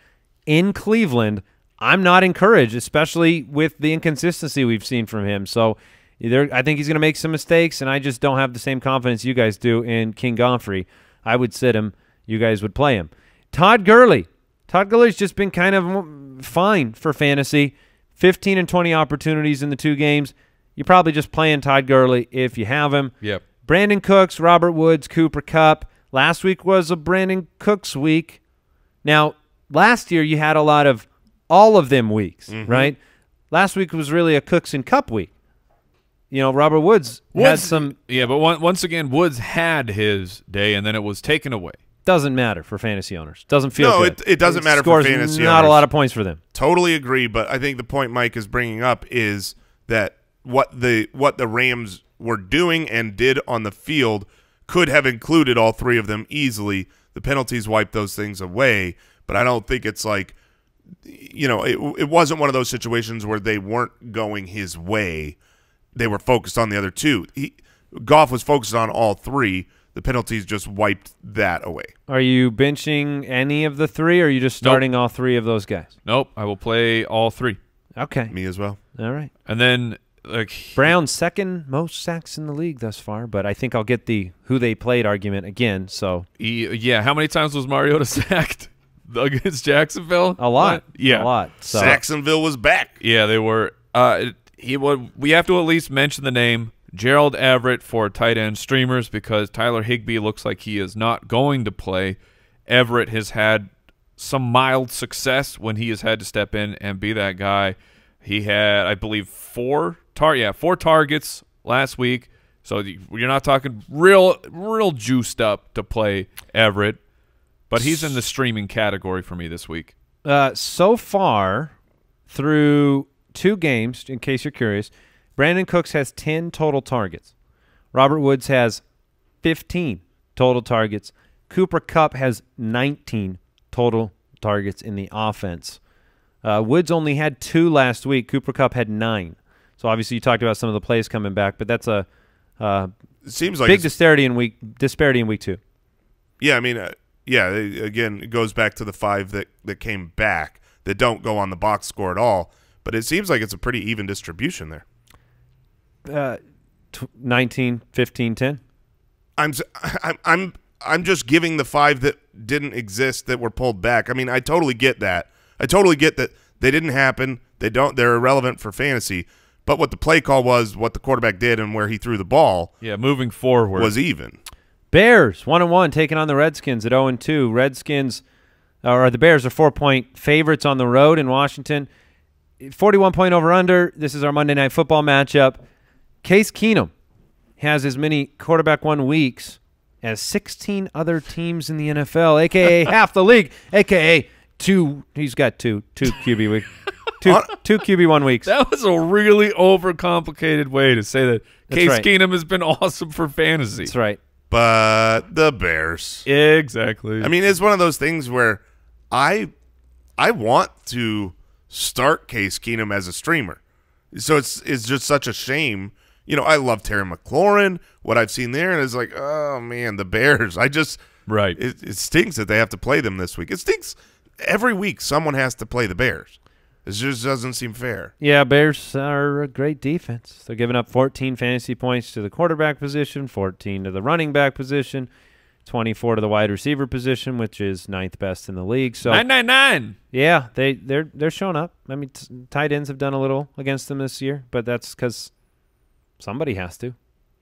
in Cleveland. I'm not encouraged, especially with the inconsistency we've seen from him. So I think he's going to make some mistakes, and I just don't have the same confidence you guys do in King Goffrey. I would sit him. You guys would play him. Todd Gurley. Todd Gurley's just been kind of fine for fantasy. 15 and 20 opportunities in the 2 games. You're probably just playing Todd Gurley if you have him. Yep. Brandon Cooks, Robert Woods, Cooper Kupp. Last week was a Brandon Cooks week. Now, last year you had a lot of all of them weeks, right? Last week was really a Cooks and Kupp week. You know, Robert Woods had some. Yeah, but once again, Woods had his day, and then it was taken away. Doesn't matter for fantasy owners. Doesn't feel good. No, it doesn't matter for fantasy owners. Not a lot of points for them. Totally agree, but I think the point Mike is bringing up is that what the Rams were doing and did on the field could have included all 3 of them easily. The penalties wiped those things away, but I don't think it's like, you know, it wasn't one of those situations where they weren't going his way. They were focused on the other 2. Goff was focused on all 3. The penalties just wiped that away. Are you benching any of the 3, or are you just starting all 3 of those guys? Nope. I will play all 3. Okay. Me as well. All right. And then Brown's second most sacks in the league thus far, but I think I'll get the who they played argument again. So yeah, how many times was Mariota sacked against Jacksonville? A lot. Yeah. A lot. So. Jacksonville was back. Yeah, they were. We have to at least mention the name. Gerald Everett for tight end streamers, because Tyler Higbee looks like he is not going to play. Everett has had some mild success when he has had to step in and be that guy. He had, I believe, 4 targets last week. So you're not talking real juiced up to play Everett, but he's in the streaming category for me this week. So far through 2 games, in case you're curious, Brandon Cooks has 10 total targets. Robert Woods has 15 total targets. Cooper Kupp has 19 total targets in the offense. Woods only had 2 last week. Cooper Kupp had 9. So obviously you talked about some of the plays coming back, but that's a seems like big disparity in week 2. Yeah, I mean, yeah, again, it goes back to the five that came back that don't go on the box score at all. But it seems like it's a pretty even distribution there. 19, 15, 10. I'm just giving the five that didn't exist that were pulled back. I mean, I totally get that. I totally get that they didn't happen. They're irrelevant for fantasy. But what the play call was, what the quarterback did, and where he threw the ball. Yeah, moving forward was even. Bears 1-1 taking on the Redskins at 0-2. Redskins, or the Bears, are 4-point favorites on the road in Washington. 41-point over/under. This is our Monday Night Football matchup. Case Keenum has as many quarterback 1 weeks as 16 other teams in the NFL, aka half the league, aka two. He's got two QB week. Two QB 1 weeks. That was a really overcomplicated way to say that. Case Keenum has been awesome for fantasy. That's right. But the Bears. Exactly. I mean, it's one of those things where I want to start Case Keenum as a streamer. So it's just such a shame. You know, I love Terry McLaurin, what I've seen there, and it's like, oh, man, the Bears. It stinks that they have to play them this week. It stinks every week someone has to play the Bears. It just doesn't seem fair. Yeah, Bears are a great defense. They're giving up 14 fantasy points to the quarterback position, 14 to the running back position, 24 to the wide receiver position, which is 9th best in the league. So 999. Yeah, they're showing up. I mean, tight ends have done a little against them this year, but that's because somebody has to,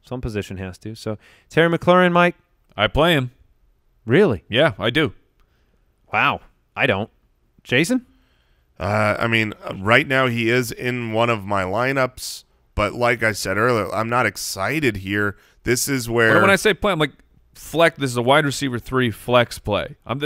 some position has to. So Terry McLaurin, Mike, I play him. Really? Yeah, I do. Wow, I don't. Jason? I mean, right now he is in one of my lineups, but like I said earlier, I'm not excited here. This is where when I say play, I'm like flex. This is a wide receiver 3 flex play. I'm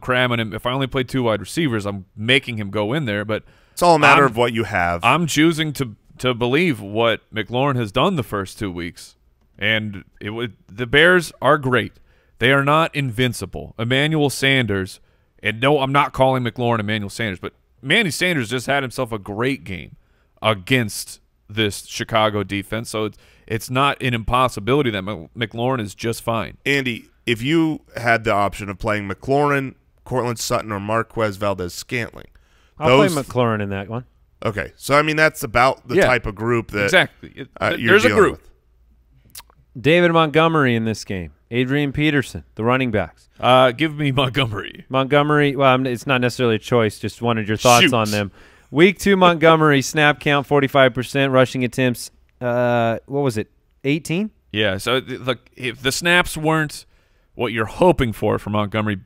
cramming him. If I only play 2 wide receivers, I'm making him go in there. But it's all a matter of what you have. I'm choosing to believe what McLaurin has done the first 2 weeks, and the Bears are great. They are not invincible. Emmanuel Sanders, and no, I'm not calling McLaurin Emmanuel Sanders, but Manny Sanders just had himself a great game against this Chicago defense, so it's not an impossibility that McLaurin is just fine. Andy, if you had the option of playing McLaurin, Cortland Sutton, or Marquez Valdez-Scantling. I'll play McLaurin in that one. Okay, so, I mean, that's about the type of group that there's a group with. David Montgomery in this game. Adrian Peterson, the running backs. Give me Montgomery. Well, it's not necessarily a choice. Just wanted your thoughts on them. Week 2, Montgomery snap count 45%, rushing attempts. What was it? 18. Yeah. So if the snaps weren't what you're hoping for Montgomery,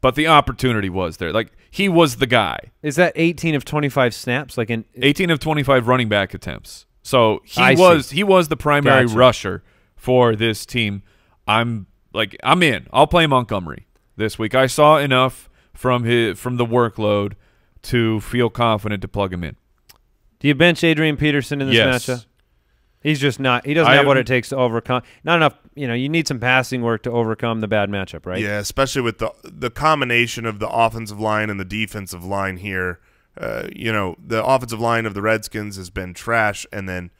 but the opportunity was there. Like he was the guy. Is that 18 of 25 snaps? Like 18 of 25 running back attempts. So he was the primary rusher for this team. I'm in. I'll play Montgomery this week. I saw enough from the workload to feel confident to plug him in. Do you bench Adrian Peterson in this matchup? He's just not. He doesn't have what it takes to overcome. Not enough. You know, you need some passing work to overcome the bad matchup, right? Yeah, especially with the combination of the offensive line and the defensive line here. You know, the offensive line of the Redskins has been trash, and then.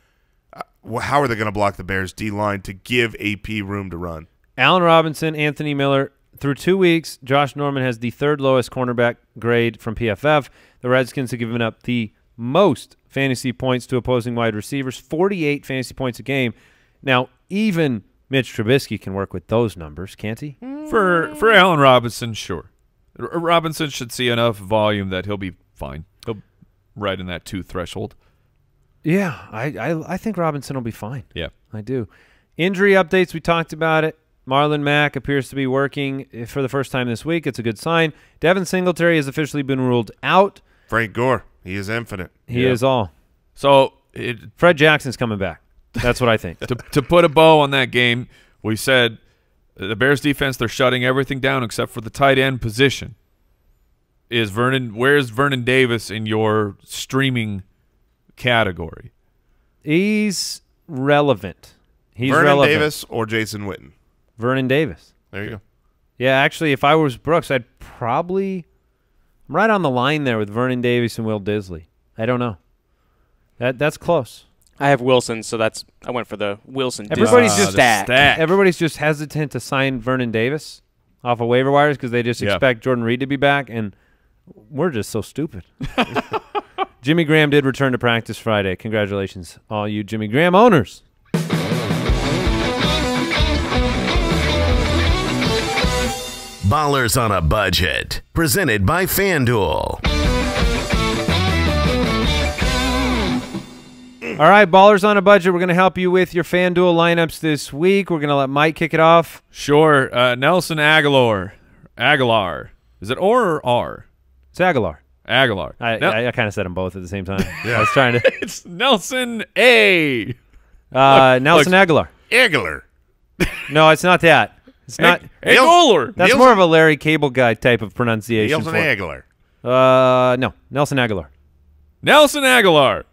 How are they going to block the Bears' D-line to give AP room to run? Allen Robinson, Anthony Miller. Through 2 weeks, Josh Norman has the 3rd lowest cornerback grade from PFF. The Redskins have given up the most fantasy points to opposing wide receivers, 48 fantasy points a game. Now, even Mitch Trubisky can work with those numbers, can't he? For Allen Robinson, sure. Robinson should see enough volume that he'll be fine. He'll right in that 2 threshold. Yeah, I think Robinson will be fine. Yeah, I do. Injury updates, we talked about it. Marlon Mack appears to be working for the first time this week. It's a good sign. Devin Singletary has officially been ruled out. Frank Gore, he is infinite. He is all. So Fred Jackson's coming back. That's what I think. to put a bow on that game, we said the Bears defense, they're shutting everything down except for the tight end position. Where's Vernon Davis in your streaming category? He's relevant. Vernon Davis or Jason Witten? Vernon Davis. There you go. Yeah, actually, if I was Brooks, I'd probably – I'm right on the line there with Vernon Davis and Will Disley. I don't know. That's close. I have Wilson, so I went for the Wilson. Everybody's just hesitant to sign Vernon Davis. off of waiver wires because they just expect Jordan Reed to be back, and we're just so stupid. Jimmy Graham did return to practice Friday. Congratulations, all you Jimmy Graham owners. Ballers on a Budget, presented by FanDuel. All right, Ballers on a Budget, we're going to help you with your FanDuel lineups this week. We're going to let Mike kick it off. Sure. Nelson Aguilar. Is it or R? It's Aguilar. I kind of said them both at the same time. I was trying to. It's Nelson A. Nelson Aguilar. No, it's not that. It's not Aguilar. That's more of a Larry Cable Guy type of pronunciation. Nelson Aguilar. No, Nelson Aguilar. Nelson Aguilar.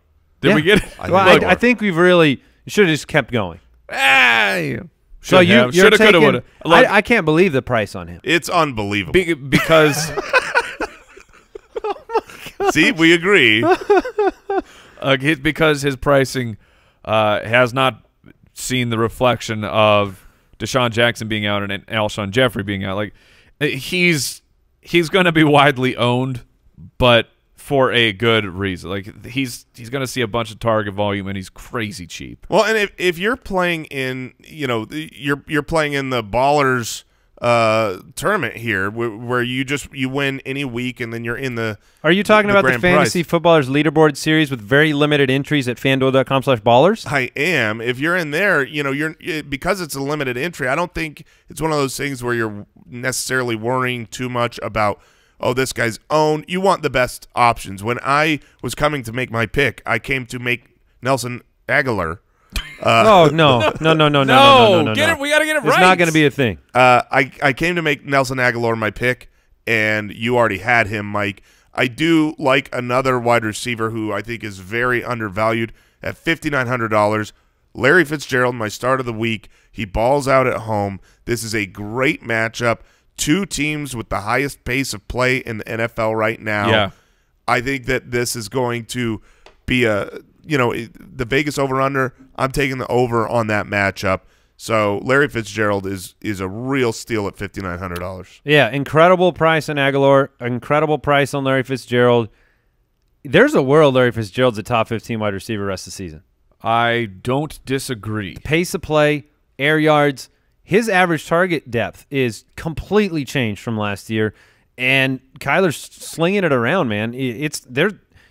Did we get it? I think we've really should have just kept going. So you should have, could have. I can't believe the price on him. It's unbelievable because. Oh my God. See, we agree. Because his pricing has not seen the reflection of Deshaun Jackson being out and Alshon Jeffrey being out. Like, he's going to be widely owned, but for a good reason. Like, he's going to see a bunch of target volume, and he's crazy cheap. Well, and if you're playing in, you know, you're playing in the Ballers tournament here, where you win any week, and then you're in the. Are you talking about the Fantasy Footballers Leaderboard Series with very limited entries at FanDuel.com/ballers? I am. If you're in there, you know because it's a limited entry. I don't think it's one of those things where you're necessarily worrying too much about. Oh, this guy's owned. You want the best options. When I was coming to make my pick, I came to make Nelson Aguilar. No. Get it. We got to get it right. It's not going to be a thing. I came to make Nelson Aguilar my pick, and you already had him, Mike. I do like another wide receiver who I think is very undervalued at $5,900. Larry Fitzgerald, my start of the week. He balls out at home. This is a great matchup. Two teams with the highest pace of play in the NFL right now. Yeah. I think that this is going to be a – you know, the Vegas over-under, I'm taking the over on that matchup. So Larry Fitzgerald is a real steal at $5,900. Yeah, incredible price on Aguilar, incredible price on Larry Fitzgerald. There's a world Larry Fitzgerald's a top 15 wide receiver rest of the season. I don't disagree. The pace of play, air yards, his average target depth is completely changed from last year, and Kyler's slinging it around, man. It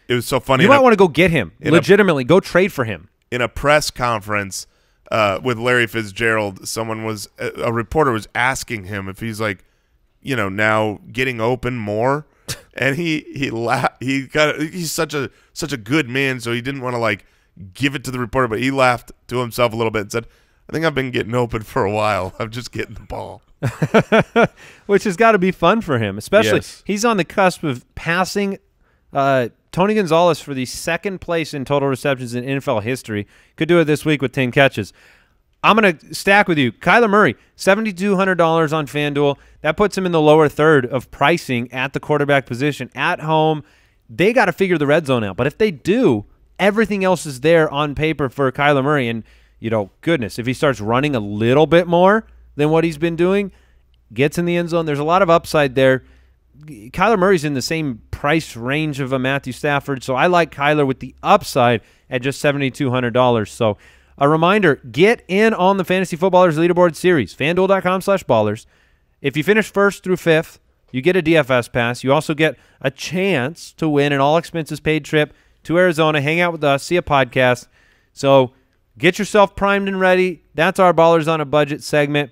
was so funny. You might want to go get him. Legitimately, go trade for him. In a press conference with Larry Fitzgerald, a reporter was asking him if he's like, you know, now getting open more, and he's such a good man, so he didn't want to like give it to the reporter, but he laughed to himself a little bit and said, "I think I've been getting open for a while. I'm just getting the ball," which has got to be fun for him, especially he's on the cusp of passing. Tony Gonzalez for the second place in total receptions in NFL history. Could do it this week with 10 catches. I'm going to stack with you. Kyler Murray, $7,200 on FanDuel. That puts him in the lower third of pricing at the quarterback position. At home, they got to figure the red zone out. But if they do, everything else is there on paper for Kyler Murray. And, you know, goodness, if he starts running a little bit more than what he's been doing, gets in the end zone, there's a lot of upside there. Kyler Murray's in the same price range of a Matthew Stafford, so I like Kyler with the upside at just $7,200. So a reminder, get in on the Fantasy Footballers Leaderboard Series, FanDuel.com/ballers. If you finish first through fifth, you get a DFS pass. You also get a chance to win an all-expenses-paid trip to Arizona, hang out with us, see a podcast. So get yourself primed and ready. That's our Ballers on a Budget segment.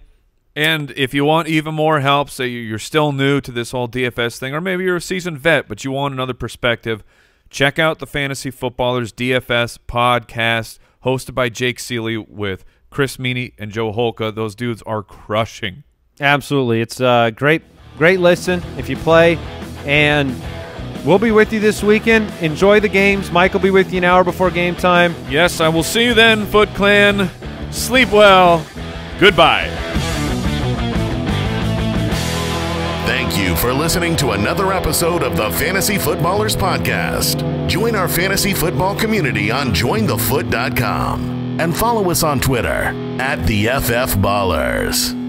And if you want even more help, say you're still new to this whole DFS thing, or maybe you're a seasoned vet, but you want another perspective, check out the Fantasy Footballers DFS podcast hosted by Jake Seeley with Chris Meany and Joe Holka. Those dudes are crushing. Absolutely. It's a great listen if you play. And we'll be with you this weekend. Enjoy the games. Mike will be with you an hour before game time. Yes, I will see you then, Foot Clan. Sleep well. Goodbye. Thank you for listening to another episode of the Fantasy Footballers Podcast. Join our fantasy football community on jointhefoot.com and follow us on Twitter @theFFBallers.